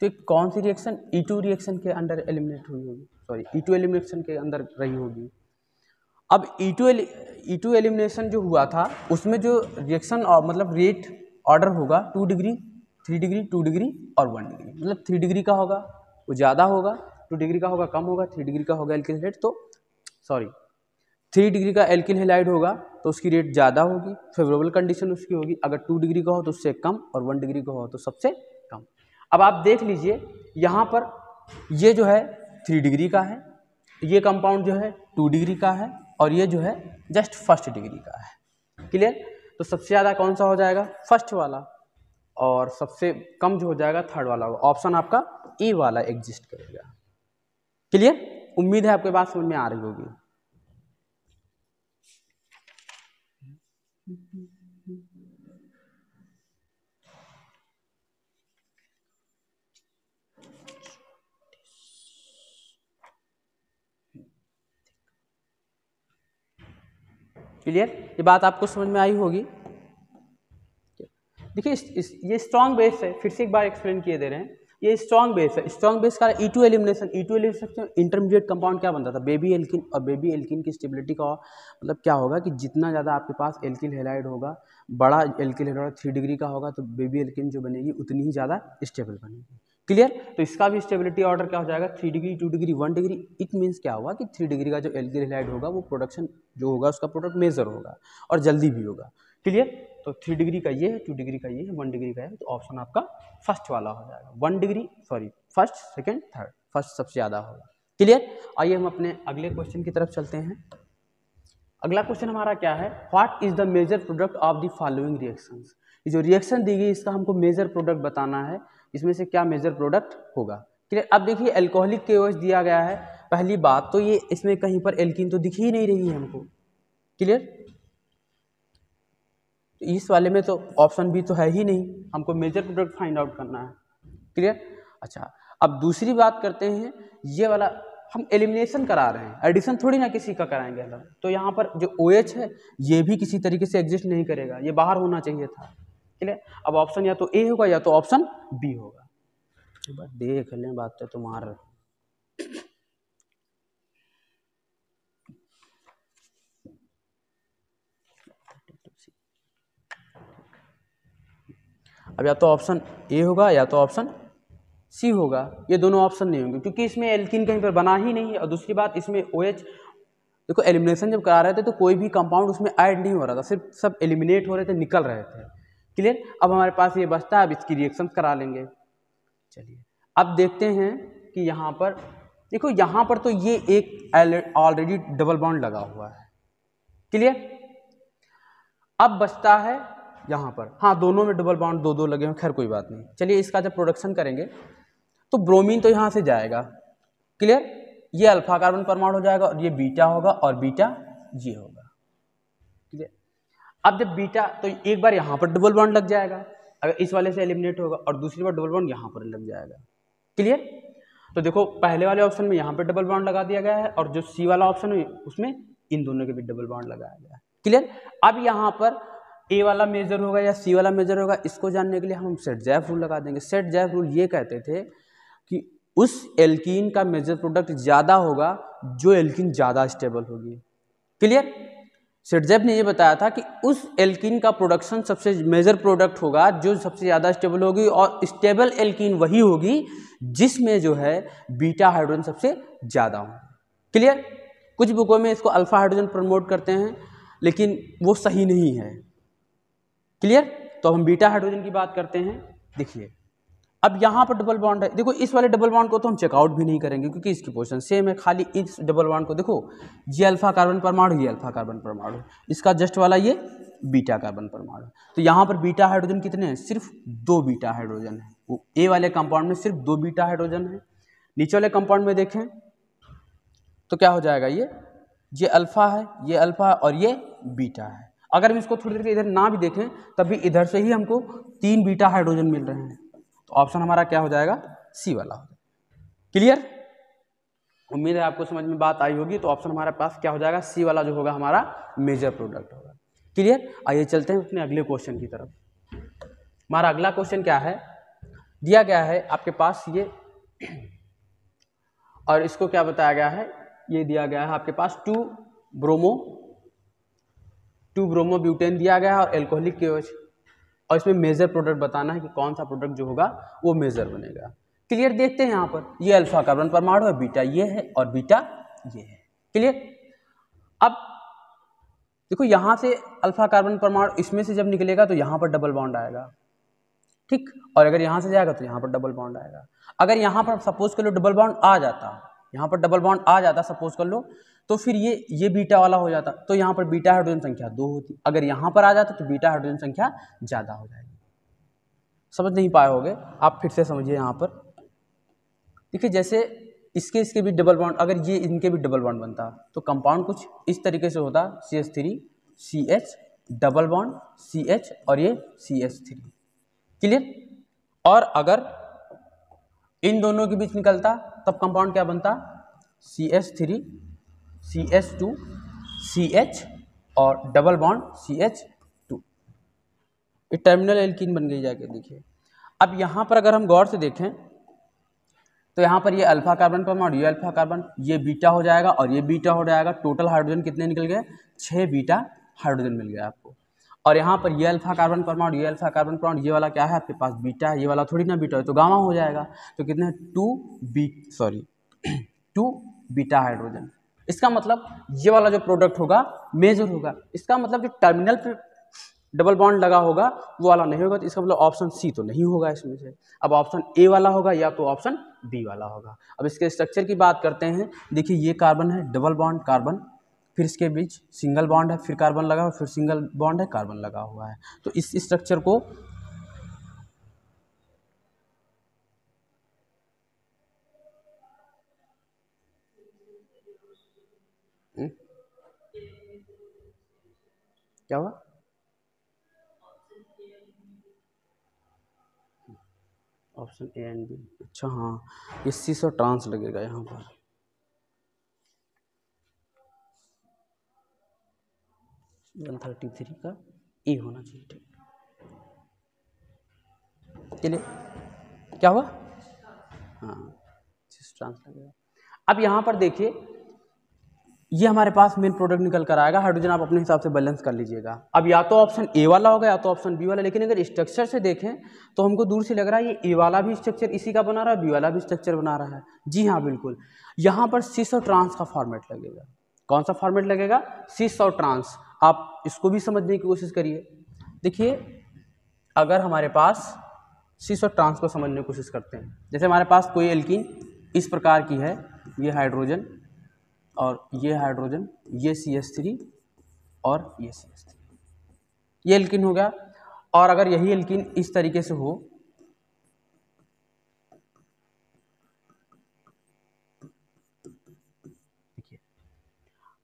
तो कौन सी रिएक्शन E2 रिएक्शन के अंदर एलिमिनेट हुई होगी, सॉरी E2 एलिमिनेशन के अंदर रही होगी। अब E2 एलिमिनेशन जो हुआ था उसमें जो रिएक्शन मतलब रेट ऑर्डर होगा 2 डिग्री 3 डिग्री 2 डिग्री और 1 डिग्री, मतलब 3 डिग्री का होगा वो ज़्यादा होगा, 2 डिग्री का होगा कम होगा, 3 डिग्री का होगा एल्किल रेट, तो सॉरी 3 डिग्री का एल्किल हैलाइड होगा तो उसकी रेट ज़्यादा होगी, फेवरेबल कंडीशन उसकी होगी। अगर 2 डिग्री का हो तो उससे कम और 1 डिग्री का हो तो सबसे कम। अब आप देख लीजिए यहाँ पर ये जो है 3 डिग्री का है, ये कंपाउंड जो है 2 डिग्री का है और ये जो है जस्ट 1 डिग्री का है, क्लियर। तो सबसे ज़्यादा कौन सा हो जाएगा, फर्स्ट वाला, और सबसे कम जो हो जाएगा थर्ड वाला होगा। ऑप्शन आपका ए वाला एग्जिस्ट करेगा, क्लियर। उम्मीद है आपके बात समझ में आ रही होगी। क्लियर, ये बात आपको समझ में आई होगी। देखिए ये स्ट्रांग बेस है, फिर से एक बार एक्सप्लेन किए दे रहे हैं, ये स्ट्रांग बेस है। स्ट्रांग बेस का E2 एलिमिनेशन इंटरमीडिएट कंपाउंड क्या बनता था, बेबी एल्किन। और बेबी एल्किन की स्टेबिलिटी का मतलब क्या होगा कि जितना ज़्यादा आपके पास एल्किल हैलाइड होगा, बड़ा एल्किल हैलाइड 3 डिग्री का होगा तो बेबी एल्किन जो बनेगी उतनी ही ज़्यादा स्टेबल बनेगी, क्लियर। तो इसका भी स्टेबिलिटी ऑर्डर क्या हो जाएगा, 3 degree 2 degree 1 degree. It means क्या हुआ कि 3 डिग्री का जो एल्किल हैलाइड होगा वो प्रोडक्शन जो होगा उसका प्रोडक्ट मेजर होगा और जल्दी भी होगा, क्लियर। तो 3 डिग्री का ये है, 2 डिग्री का ये है, 1 डिग्री का है, तो ऑप्शन आपका फर्स्ट वाला हो जाएगा। 1 degree sorry first second third, first सबसे ज़्यादा होगा, क्लियर। आइए हम अपने अगले क्वेश्चन की तरफ चलते हैं। अगला क्वेश्चन हमारा क्या है, what is the major product of the following reactions. ये जो रिएक्शन दी गई इसका हमको मेजर प्रोडक्ट बताना है, इसमें से क्या मेजर प्रोडक्ट होगा, क्लियर। अब देखिए एल्कोहलिक KOH दिया गया है, पहली बात तो ये इसमें कहीं पर एल्किन तो दिख ही नहीं रही है हमको, क्लियर। इस वाले में तो ऑप्शन भी तो है ही नहीं, हमको मेजर प्रोडक्ट फाइंड आउट करना है, क्लियर। अच्छा, अब दूसरी बात करते हैं, ये वाला हम एलिमिनेशन करा रहे हैं, एडिशन थोड़ी ना किसी का कराएंगे हम, तो यहाँ पर जो OH है ये भी किसी तरीके से एग्जिस्ट नहीं करेगा, ये बाहर होना चाहिए था, क्लियर। अब ऑप्शन या तो A होगा या तो ऑप्शन B होगा। बस देख लें, बात तो तुम्हारा अब या तो ऑप्शन ए होगा या तो ऑप्शन सी होगा, ये दोनों ऑप्शन नहीं होंगे क्योंकि इसमें एल्किन कहीं पर बना ही नहीं है। और दूसरी बात इसमें OH, देखो एलिमिनेशन जब करा रहे थे तो कोई भी कंपाउंड उसमें ऐड नहीं हो रहा था, सिर्फ सब एलिमिनेट हो रहे थे, निकल रहे थे, क्लियर। अब हमारे पास ये बचता है, अब इसकी रिएक्शन करा लेंगे। चलिए अब देखते हैं कि यहाँ पर देखो, यहाँ पर तो ये एक ऑलरेडी डबल बॉन्ड लगा हुआ है, क्लियर। अब बचता है यहाँ पर, हाँ दोनों में डबल बॉन्ड दो लगे हैं, खैर कोई बात नहीं। चलिए इसका जब प्रोडक्शन करेंगे तो ब्रोमीन तो यहाँ से जाएगा, क्लियर। ये अल्फा कार्बन परमाणु हो जाएगा और ये बीटा होगा और बीटा ये होगा, क्लियर। अब जब बीटा तो एक बार यहाँ पर डबल बॉन्ड लग जाएगा, अगर इस वाले से एलिमिनेट होगा, और दूसरी बार डबल बॉन्ड यहाँ पर लग जाएगा, क्लियर। तो देखो पहले वाले ऑप्शन में यहाँ पर डबल बॉन्ड लगा दिया गया है, और जो सी वाला ऑप्शन है उसमें इन दोनों के बीच डबल बॉन्ड लगाया गया है, क्लियर। अब यहाँ पर ए वाला मेजर होगा या सी वाला मेजर होगा, इसको जानने के लिए हम सेट जैफ रूल लगा देंगे। सेट जैफ रूल ये कहते थे कि उस एल्कीन का मेजर प्रोडक्ट ज़्यादा होगा जो एल्कीन ज़्यादा स्टेबल होगी, क्लियर। सेट जैफ ने ये बताया था कि उस एल्कीन का प्रोडक्शन सबसे मेजर प्रोडक्ट होगा जो सबसे ज़्यादा स्टेबल होगी, और स्टेबल एल्कीन वही होगी जिसमें जो है बीटा हाइड्रोजन सबसे ज़्यादा हो, क्लियर। कुछ बुकों में इसको अल्फा हाइड्रोजन प्रमोट करते हैं लेकिन वो सही नहीं है, क्लियर। तो हम बीटा हाइड्रोजन की बात करते हैं। देखिए अब यहाँ पर डबल बॉन्ड है, देखो इस वाले डबल बॉन्ड को तो हम चेकआउट भी नहीं करेंगे क्योंकि इसकी पोजीशन सेम है, खाली इस डबल बॉन्ड को देखो, ये अल्फा कार्बन परमाणु, ये अल्फा कार्बन परमाणु, इसका जस्ट वाला ये बीटा कार्बन परमाणु। तो यहाँ पर बीटा हाइड्रोजन कितने हैं, सिर्फ 2 बीटा हाइड्रोजन है, वो ए वाले कंपाउंड में सिर्फ 2 बीटा हाइड्रोजन है। नीचे वाले कंपाउंड में देखें तो क्या हो जाएगा, ये अल्फा है, ये अल्फा और ये बीटा है। अगर हम इसको थोड़ी देर के इधर ना भी देखें तब भी इधर से ही हमको 3 बीटा हाइड्रोजन मिल रहे हैं, तो ऑप्शन हमारा क्या हो जाएगा, सी वाला हो जाएगा। क्लियर, उम्मीद है आपको समझ में बात आई होगी। तो ऑप्शन हमारे पास क्या हो जाएगा, सी वाला जो होगा हमारा मेजर प्रोडक्ट होगा। क्लियर, आइए चलते हैं अपने अगले क्वेश्चन की तरफ। हमारा अगला क्वेश्चन क्या है, दिया गया है आपके पास ये, और इसको क्या बताया गया है, ये दिया गया है आपके पास 2 ब्रोमो ब्यूटेन दिया गया है और एल्कोहलिक KOH, और इसमें मेजर प्रोडक्ट बताना है कि कौन सा प्रोडक्ट जो होगा वो मेजर बनेगा। क्लियर, देखते हैं यहाँ पर, ये अल्फा कार्बन परमाणु है, बीटा ये है और बीटा ये है। क्लियर, अब देखो यहाँ से अल्फा कार्बन परमाणु इसमें से जब निकलेगा तो यहाँ पर डबल बॉन्ड आएगा, ठीक, और अगर यहाँ से जाएगा तो यहाँ पर डबल बॉन्ड आएगा। अगर यहाँ पर सपोज कर लो डबल बॉन्ड आ जाता, यहाँ पर डबल बॉन्ड आ जाता सपोज कर लो, तो फिर ये बीटा वाला हो जाता, तो यहाँ पर बीटा हाइड्रोजन संख्या 2 होती। अगर यहाँ पर आ जाता तो बीटा हाइड्रोजन संख्या ज़्यादा हो जाएगी। समझ नहीं पाए होगे आप, फिर से समझिए। यहाँ पर देखिए, जैसे इसके इसके भी डबल बॉन्ड, अगर ये इनके भी डबल बॉन्ड बनता तो कंपाउंड कुछ इस तरीके से होता, CH3 CH double bond CH और ये CH3। क्लियर, और अगर इन दोनों के बीच निकलता तब कंपाउंड क्या बनता, CH3 CH2 CH और डबल बॉन्ड CH2। ये टर्मिनल एल्कीन बन गई जाके देखिए। अब यहाँ पर अगर हम गौर से देखें तो यहाँ पर ये अल्फा कार्बन परमाणु, ये अल्फा कार्बन, ये बीटा हो जाएगा और ये बीटा हो जाएगा। टोटल हाइड्रोजन कितने निकल गए, 6 बीटा हाइड्रोजन मिल गया आपको। और यहाँ पर ये अल्फा कार्बन परमाणु, ये अल्फा कार्बन परमाणु, ये वाला क्या है आपके पास, बीटा है, ये वाला थोड़ी ना बीटा है तो गामा हो जाएगा। तो कितने हैं 2 बीटा हाइड्रोजन। इसका मतलब ये वाला जो प्रोडक्ट होगा मेजर होगा। इसका मतलब जो टर्मिनल पर डबल बॉन्ड लगा होगा वो वाला नहीं होगा, तो इसका मतलब ऑप्शन सी तो नहीं होगा इसमें से। अब ऑप्शन ए वाला होगा या तो ऑप्शन बी वाला होगा। अब इसके स्ट्रक्चर की बात करते हैं। देखिए ये कार्बन है, डबल बॉन्ड कार्बन, फिर इसके बीच सिंगल बॉन्ड है, फिर कार्बन लगा हुआ, फिर सिंगल बॉन्ड है, कार्बन लगा हुआ है। तो इस स्ट्रक्चर को क्या हुआ, ऑप्शन ए एंड बी। अच्छा हाँ, ये cis और ट्रांस लगेगा यहाँ पर। N33 का E होना चाहिए, ठीक। चलिए क्या हुआ, हाँ cis ट्रांस लगेगा। अब यहाँ पर देखिए, ये हमारे पास मेन प्रोडक्ट निकल कर आएगा। हाइड्रोजन आप अपने हिसाब से बैलेंस कर लीजिएगा। अब या तो ऑप्शन ए वाला होगा या तो ऑप्शन बी वाला। लेकिन अगर स्ट्रक्चर से देखें तो हमको दूर से लग रहा है ये ए वाला भी स्ट्रक्चर इसी का बना रहा है, बी वाला भी स्ट्रक्चर बना रहा है। जी हाँ बिल्कुल, यहाँ पर cis और ट्रांस का फॉर्मेट लगेगा। कौन सा फॉर्मेट लगेगा, cis और ट्रांस। आप इसको भी समझने की कोशिश करिए। देखिए अगर हमारे पास cis और ट्रांस को समझने की कोशिश करते हैं, जैसे हमारे पास कोई एल्कीन इस प्रकार की है, ये हाइड्रोजन और ये हाइड्रोजन, ये CH3 और ये CH3, ये एल्कीन हो गया। और अगर यही एल्कीन इस तरीके से हो,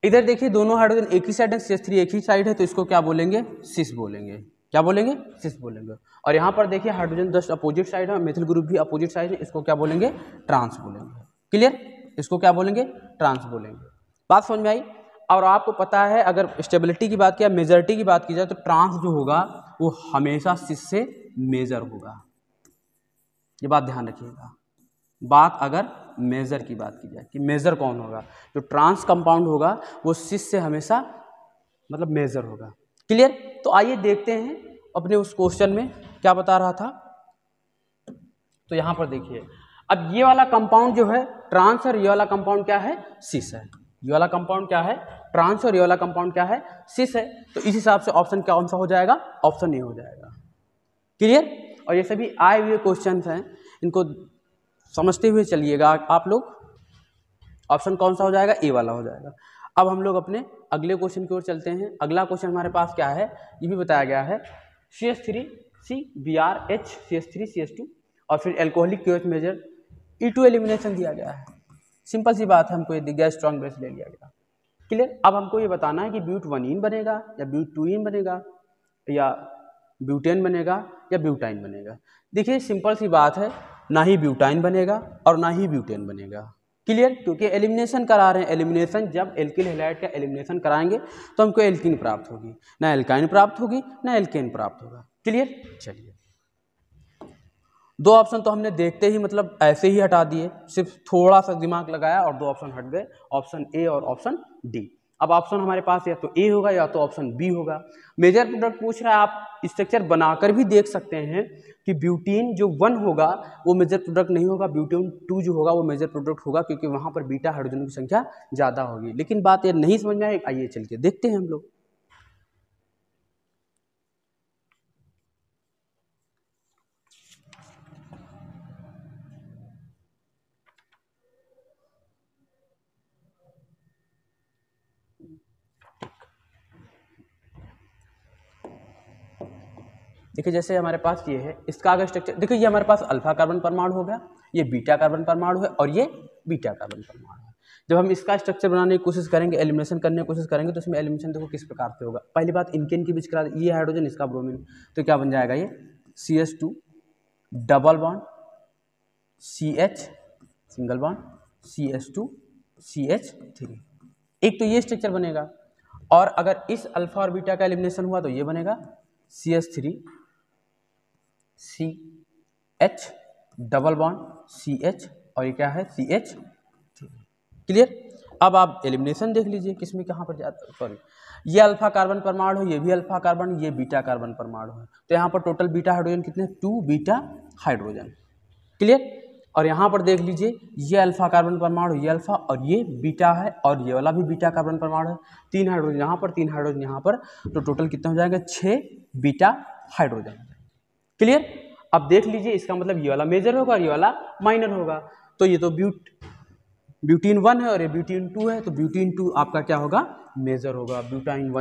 इधर देखिए दोनों हाइड्रोजन एक ही साइड है, CH3 एक ही साइड है, तो इसको क्या बोलेंगे, सिस बोलेंगे। क्या बोलेंगे, सिस बोलेंगे। और यहाँ पर देखिए हाइड्रोजन 10 अपोजिट साइड है, मेथिल ग्रुप भी अपोजिट साइड है, इसको क्या बोलेंगे, ट्रांस बोलेंगे। क्लियर, इसको क्या बोलेंगे, ट्रांस बोलेंगे। बात समझ में आई। और आपको पता है अगर स्टेबिलिटी की बात किया, मेजॉरिटी की बात की जाए तो ट्रांस जो होगा वो हमेशा सिस से मेजर होगा। ये बात ध्यान रखिएगा। बात अगर मेजर की बात की जाए कि मेजर कौन होगा, जो ट्रांस कंपाउंड होगा वो सिस से हमेशा मतलब मेजर होगा। क्लियर, तो आइए देखते हैं अपने उस क्वेश्चन में क्या बता रहा था। तो यहाँ पर देखिए, अब ये वाला कंपाउंड जो है ट्रांस और ये वाला कंपाउंड क्या है, सिस है। ये वाला कंपाउंड क्या है, ट्रांस, और ये वाला कंपाउंड क्या है, सिस है। तो इस हिसाब से ऑप्शन क्या कौन सा हो जाएगा, ऑप्शन ए हो जाएगा। क्लियर, और ये सभी आए हुए क्वेश्चन हैं, इनको समझते हुए चलिएगा आप लोग। ऑप्शन कौन सा हो जाएगा, ए वाला हो जाएगा। अब हम लोग अपने अगले क्वेश्चन की ओर चलते हैं। अगला क्वेश्चन हमारे पास क्या है, ये भी बताया गया है, CH3 CBrH CH3 CH2 और फिर alcoholic KOH major E2 elimination दिया गया है। सिंपल सी बात है, हमको ये दिया गया, स्ट्रॉन्ग बेस ले लिया गया। क्लियर। अब हमको ये बताना है कि ब्यूट 1 बनेगा या ब्यूट 2 बनेगा या ब्यूटेन बनेगा या ब्यूटाइन बनेगा। देखिए सिंपल सी बात है, ना ही ब्यूटाइन बनेगा और ना ही ब्यूटेन बनेगा, क्लियर, क्योंकि एलिमिनेशन करा रहे हैं। एलिमिनेशन जब एल्किल हैलाइड का एलिमिनेशन कराएंगे तो हमको एल्किन प्राप्त होगी, ना एल्काइन प्राप्त होगी ना एल्केन प्राप्त होगा, क्लियर। चलिए दो ऑप्शन तो हमने देखते ही मतलब ऐसे ही हटा दिए, सिर्फ थोड़ा सा दिमाग लगाया और दो ऑप्शन हट गए, ऑप्शन ए और ऑप्शन डी। अब ऑप्शन हमारे पास या तो ए होगा या तो ऑप्शन बी होगा। मेजर प्रोडक्ट पूछ रहा है, आप स्ट्रक्चर बनाकर भी देख सकते हैं कि ब्यूटीन जो 1 होगा वो मेजर प्रोडक्ट नहीं होगा, ब्यूटीन 2 जो होगा वो मेजर प्रोडक्ट होगा, क्योंकि वहाँ पर बीटा हाइड्रोजन की संख्या ज़्यादा होगी। लेकिन बात ये नहीं समझ में आई, आइए चल के देखते हैं हम लोग। देखिए जैसे हमारे पास ये है, इसका अगर स्ट्रक्चर देखिए, ये हमारे पास अल्फा कार्बन परमाणु हो गया, ये बीटा कार्बन परमाणु है और ये बीटा कार्बन परमाणु है। जब हम इसका स्ट्रक्चर बनाने की कोशिश करेंगे, एलिमिनेशन करने की कोशिश करेंगे, तो इसमें एलिमिनेशन देखो किस प्रकार से होगा। पहली बात इनके इनके बीच करा, ये हाइड्रोजन इसका ब्रोमीन, तो क्या बन जाएगा ये CH2 double bond CH single bond CH2 CH3। एक तो ये स्ट्रक्चर बनेगा, और अगर इस अल्फा और बीटा का एलिमिनेशन हुआ तो ये बनेगा CH3 CH double bond CH और ये क्या है CH, क्लियर। अब आप एलिमिनेशन देख लीजिए किसमें कहाँ पर जाता, सॉरी ये अल्फा कार्बन परमाणु है, ये भी अल्फा कार्बन, ये बीटा कार्बन परमाणु है, तो यहाँ पर टोटल बीटा हाइड्रोजन कितने, 2 बीटा हाइड्रोजन, क्लियर। और यहाँ पर देख लीजिए ये अल्फा कार्बन परमाणु, ये अल्फा और ये बीटा है और ये वाला भी बीटा कार्बन परमाणु है, 3 हाइड्रोजन यहाँ पर, 3 हाइड्रोजन यहाँ पर, तो टोटल कितना हो जाएगा 6 बीटा हाइड्रोजन, क्लियर। अब देख लीजिए इसका मतलब ये वाला मेजर होगा और ये वाला माइनर होगा, तो ये तो ब्यूटीन 1 है और ये ब्यूटीन 2 है, तो ब्यूटीन 2 आपका क्या होगा, मेजर होगा। ब्यूटीन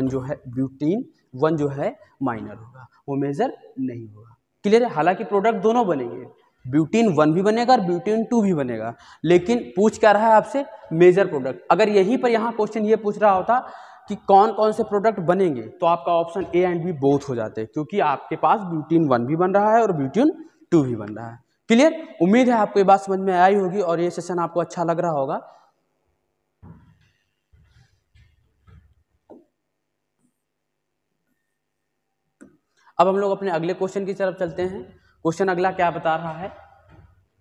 1 जो है माइनर होगा, वो मेजर नहीं होगा, क्लियर है। हालांकि प्रोडक्ट दोनों बनेंगे, ब्यूटीन 1 भी बनेगा और ब्यूटीन 2 भी बनेगा, लेकिन पूछ क्या रहा है आपसे, मेजर प्रोडक्ट। अगर यहीं पर यहाँ क्वेश्चन ये पूछ रहा होता कि कौन कौन से प्रोडक्ट बनेंगे, तो आपका option A and B both हो जाते हैं, क्योंकि आपके पास ब्यूटीन 1 भी बन रहा है और ब्यूटीन 2 भी बन रहा है, क्लियर। उम्मीद है आपको ये बात समझ में आई होगी और ये सेशन आपको अच्छा लग रहा होगा। अब हम लोग अपने अगले क्वेश्चन की तरफ चलते हैं। क्वेश्चन अगला क्या बता रहा है,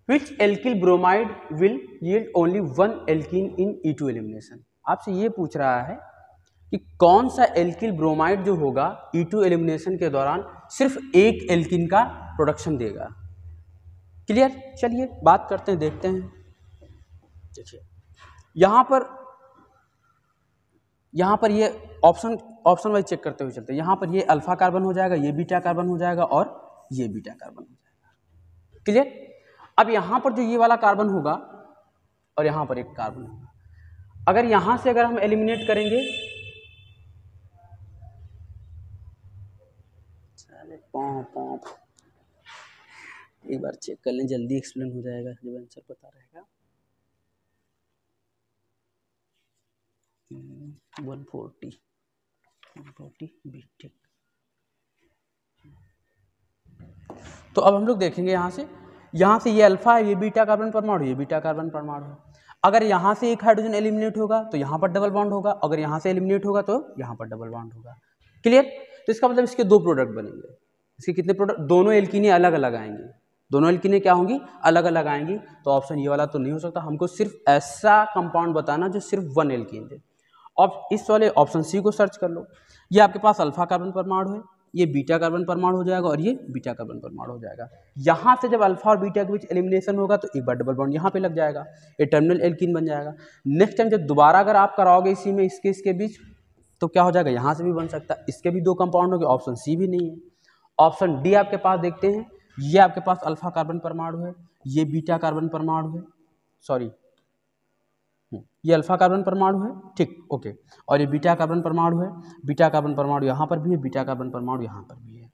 which alkyl bromide will yield only 1 alkene in E2 elimination. आपसे ये पूछ रहा है कि कौन सा एल्किल ब्रोमाइड जो होगा E2 एलिमिनेशन के दौरान सिर्फ एक एल्किन का प्रोडक्शन देगा, क्लियर। चलिए बात करते हैं, देखते हैं। देखिए यहाँ पर ये ऑप्शन वाइज चेक करते हुए चलते हैं। यहाँ पर ये अल्फा कार्बन हो जाएगा, ये बीटा कार्बन हो जाएगा और ये बीटा कार्बन हो जाएगा, क्लियर। अब यहाँ पर जो ये वाला कार्बन होगा और यहाँ पर एक कार्बन होगा, अगर यहाँ से अगर हम एलिमिनेट करेंगे, एक बार चेक कर लें, जल्दी एक्सप्लेन हो जाएगा जब आंसर पता रहेगा। 140 बी, ठीक। तो अब हम लोग देखेंगे यहाँ से ये अल्फा है, ये बीटा कार्बन परमाणु, ये बीटा कार्बन परमाणु है। अगर यहाँ से एक हाइड्रोजन एलिमिनेट होगा तो यहाँ पर डबल बॉन्ड होगा, अगर यहाँ से एलिमिनेट होगा तो यहाँ पर डबल बॉन्ड होगा, क्लियर। तो इसका मतलब इसके 2 प्रोडक्ट बनेंगे। इसके कितने प्रोडक्ट, दोनों एल्किनें अलग अलग आएंगी, दोनों एल्किनें क्या होंगी, अलग अलग आएंगी। तो ऑप्शन ये वाला तो नहीं हो सकता, हमको सिर्फ ऐसा कंपाउंड बताना जो सिर्फ 1 एल्किन दे। अब इस वाले ऑप्शन सी को सर्च कर लो, ये आपके पास अल्फा कार्बन परमाणु है, ये बीटा कार्बन परमाणु हो जाएगा और ये बीटा कार्बन परमाणु हो जाएगा। यहाँ से जब अल्फा और बीटा के बीच एलिमिनेशन होगा तो एक बार डबल बॉन्ड यहाँ पे लग जाएगा, ये टर्मिनल एल्किन बन जाएगा। नेक्स्ट टाइम जब दोबारा अगर आप कराओगे इसी में इसके बीच, तो क्या हो जाएगा, यहाँ से भी बन सकता है, इसके भी 2 कंपाउंड हो गए, ऑप्शन सी भी नहीं है। ऑप्शन डी आपके पास देखते हैं, ये आपके पास अल्फा कार्बन परमाणु है, ये बीटा कार्बन परमाणु है, सॉरी ये अल्फा कार्बन परमाणु है, ठीक, ओके, और ये बीटा कार्बन परमाणु है, बीटा कार्बन परमाणु यहाँ पर भी है, बीटा कार्बन परमाणु यहाँ पर भी है,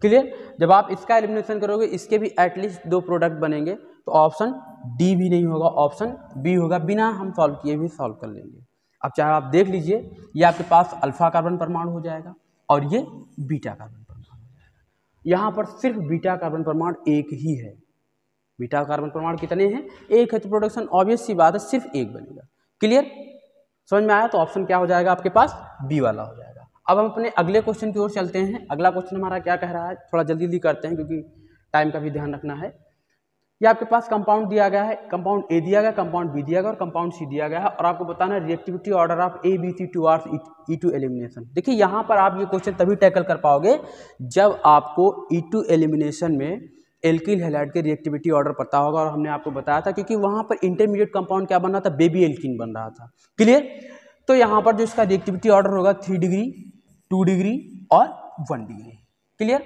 क्लियर। जब आप इसका एलिमिनेशन करोगे, इसके भी एटलीस्ट 2 प्रोडक्ट बनेंगे, तो ऑप्शन डी भी नहीं होगा, ऑप्शन बी होगा, बिना हम सॉल्व किए भी सॉल्व कर लेंगे। अब चाहे आप देख लीजिए, ये आपके पास अल्फा कार्बन परमाणु हो जाएगा और ये बीटा कार्बन परमाणु हो जाएगा। यहाँ पर सिर्फ बीटा कार्बन परमाणु एक ही है। बीटा कार्बन परमाणु कितने हैं? एक है, तो प्रोडक्शन ऑब्वियस सी बात है सिर्फ एक बनेगा। क्लियर? समझ में आया? तो ऑप्शन क्या हो जाएगा आपके पास? बी वाला हो जाएगा। अब हम अपने अगले क्वेश्चन की ओर चलते हैं। अगला क्वेश्चन हमारा क्या कह रहा है, थोड़ा जल्दी जल्दी करते हैं क्योंकि टाइम का भी ध्यान रखना है। ये आपके पास कंपाउंड दिया गया है, कंपाउंड ए दिया गया, कंपाउंड बी दिया गया और कंपाउंड सी दिया गया है, और आपको बताना है reactivity order of A B C towards E two elimination. देखिए यहाँ पर आप ये क्वेश्चन तभी टैकल कर पाओगे जब आपको ई टू एलिमिनेशन में एल्किल हैलाइड के रिएक्टिविटी ऑर्डर पता होगा, और हमने आपको बताया था क्योंकि वहाँ पर इंटरमीडिएट कंपाउंड क्या बन रहा था? बेबी एल्किन बन रहा था। क्लियर? तो यहाँ पर जो इसका रिएक्टिविटी ऑर्डर होगा 3 डिग्री 2 डिग्री और 1 डिग्री। क्लियर?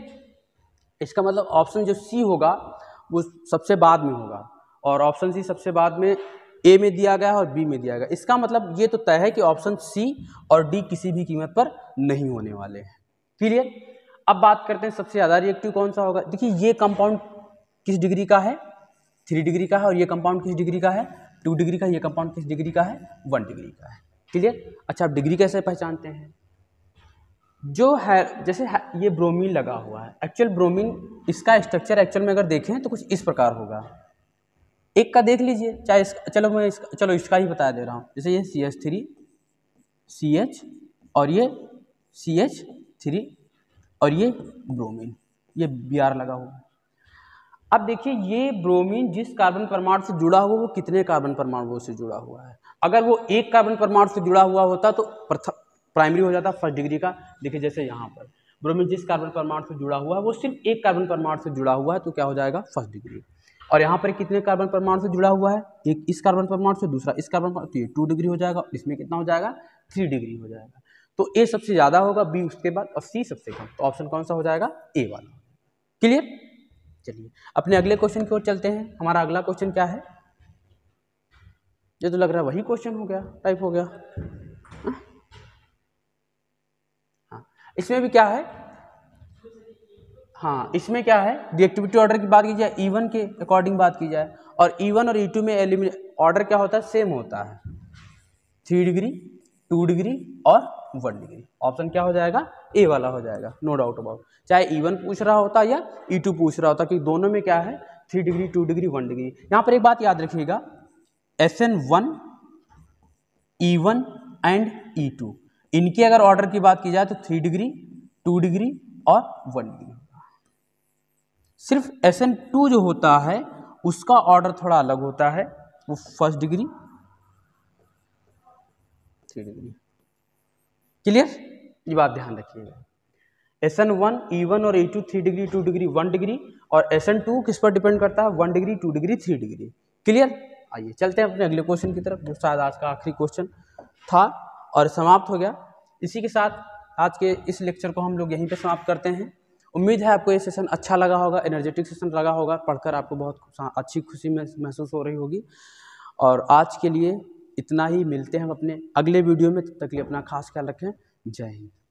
इसका मतलब ऑप्शन जो सी होगा वो सबसे बाद में होगा, और ऑप्शन सी सबसे बाद में ए में दिया गया है और बी में दिया गया। इसका मतलब ये तो तय है कि ऑप्शन सी और डी किसी भी कीमत पर नहीं होने वाले हैं। क्लियर? अब बात करते हैं सबसे ज़्यादा रिएक्टिव कौन सा होगा। देखिए ये कंपाउंड किस डिग्री का है? 3 डिग्री का है, और ये कंपाउंड किस डिग्री का है? 2 डिग्री का। ये कंपाउंड किस डिग्री का है? 1 डिग्री का है। क्लियर? अच्छा, आप डिग्री कैसे पहचानते हैं? जो है जैसे है, ये ब्रोमीन लगा हुआ है, एक्चुअल ब्रोमीन इसका स्ट्रक्चर एक्चुअल में अगर देखें तो कुछ इस प्रकार होगा। एक का देख लीजिए, चाहे इसका, चलो इसका ही बता दे रहा हूँ। जैसे ये CH3 CH और ये CH3 और ये ब्रोमीन, ये Br लगा हुआ है। अब देखिए ये ब्रोमीन जिस कार्बन परमाणु से जुड़ा हुआ वो कितने कार्बन परमाणुओं से जुड़ा हुआ है। अगर वो एक कार्बन परमाणु से जुड़ा हुआ होता तो प्राइमरी हो जाता, 1st डिग्री का। देखिए जैसे यहाँ पर ब्रोमीन जिस कार्बन परमाणु से जुड़ा हुआ है वो सिर्फ एक कार्बन परमाणु से जुड़ा हुआ है, तो क्या हो जाएगा? 1st degree. और यहाँ पर कितने कार्बन परमाणु से जुड़ा हुआ है? एक इस कार्बन परमाणु से, दूसरा इस कार्बन परमाणु, तो ये 2 डिग्री हो जाएगा। इसमें कितना हो जाएगा? 3 डिग्री हो जाएगा। तो ए सबसे ज़्यादा होगा, बी उसके बाद, और सी सबसे कम। तो ऑप्शन कौन सा हो जाएगा? ए वाला। क्लियर? चलिए अपने अगले क्वेश्चन की ओर चलते हैं। हमारा अगला क्वेश्चन क्या है? ये तो लग रहा है वही क्वेश्चन हो गया, टाइप हो गया। इसमें भी क्या है? हाँ, इसमें क्या है? रिएक्टिविटी ऑर्डर की बात की जाए, E1 के अकॉर्डिंग बात की जाए, और E1 और E2 में एलिमिनेट ऑर्डर क्या होता है? सेम होता है, 3 डिग्री 2 डिग्री और 1 डिग्री। ऑप्शन क्या हो जाएगा? ए वाला हो जाएगा, नो डाउट अबाउट। चाहे E1 पूछ रहा होता या E2 पूछ रहा होता कि दोनों में क्या है? 3 डिग्री 2 डिग्री 1 डिग्री। यहाँ पर एक बात याद रखिएगा, SN1 E1 एंड E2 इनकी अगर ऑर्डर की बात की जाए तो 3 डिग्री 2 डिग्री और 1 डिग्री। सिर्फ SN2 जो होता है उसका ऑर्डर थोड़ा अलग होता है, वो 1st डिग्री 3 डिग्री। क्लियर? ये बात ध्यान रखिएगा। SN1 E1 और E2 3 डिग्री 2 डिग्री 1 डिग्री, और SN2 किस पर डिपेंड करता है? 1 डिग्री 2 डिग्री 3 डिग्री। क्लियर? आइए चलते हैं अपने अगले क्वेश्चन की तरफ, जो शायद आज का आखिरी क्वेश्चन था और समाप्त हो गया। इसी के साथ आज के इस लेक्चर को हम लोग यहीं पे समाप्त करते हैं। उम्मीद है आपको ये सेशन अच्छा लगा होगा, एनर्जेटिक सेशन लगा होगा, पढ़कर आपको बहुत अच्छी खुशी महसूस हो रही होगी। और आज के लिए इतना ही, मिलते हैं हम अपने अगले वीडियो में। तब तक के लिए अपना खास ख्याल रखें। जय हिंद।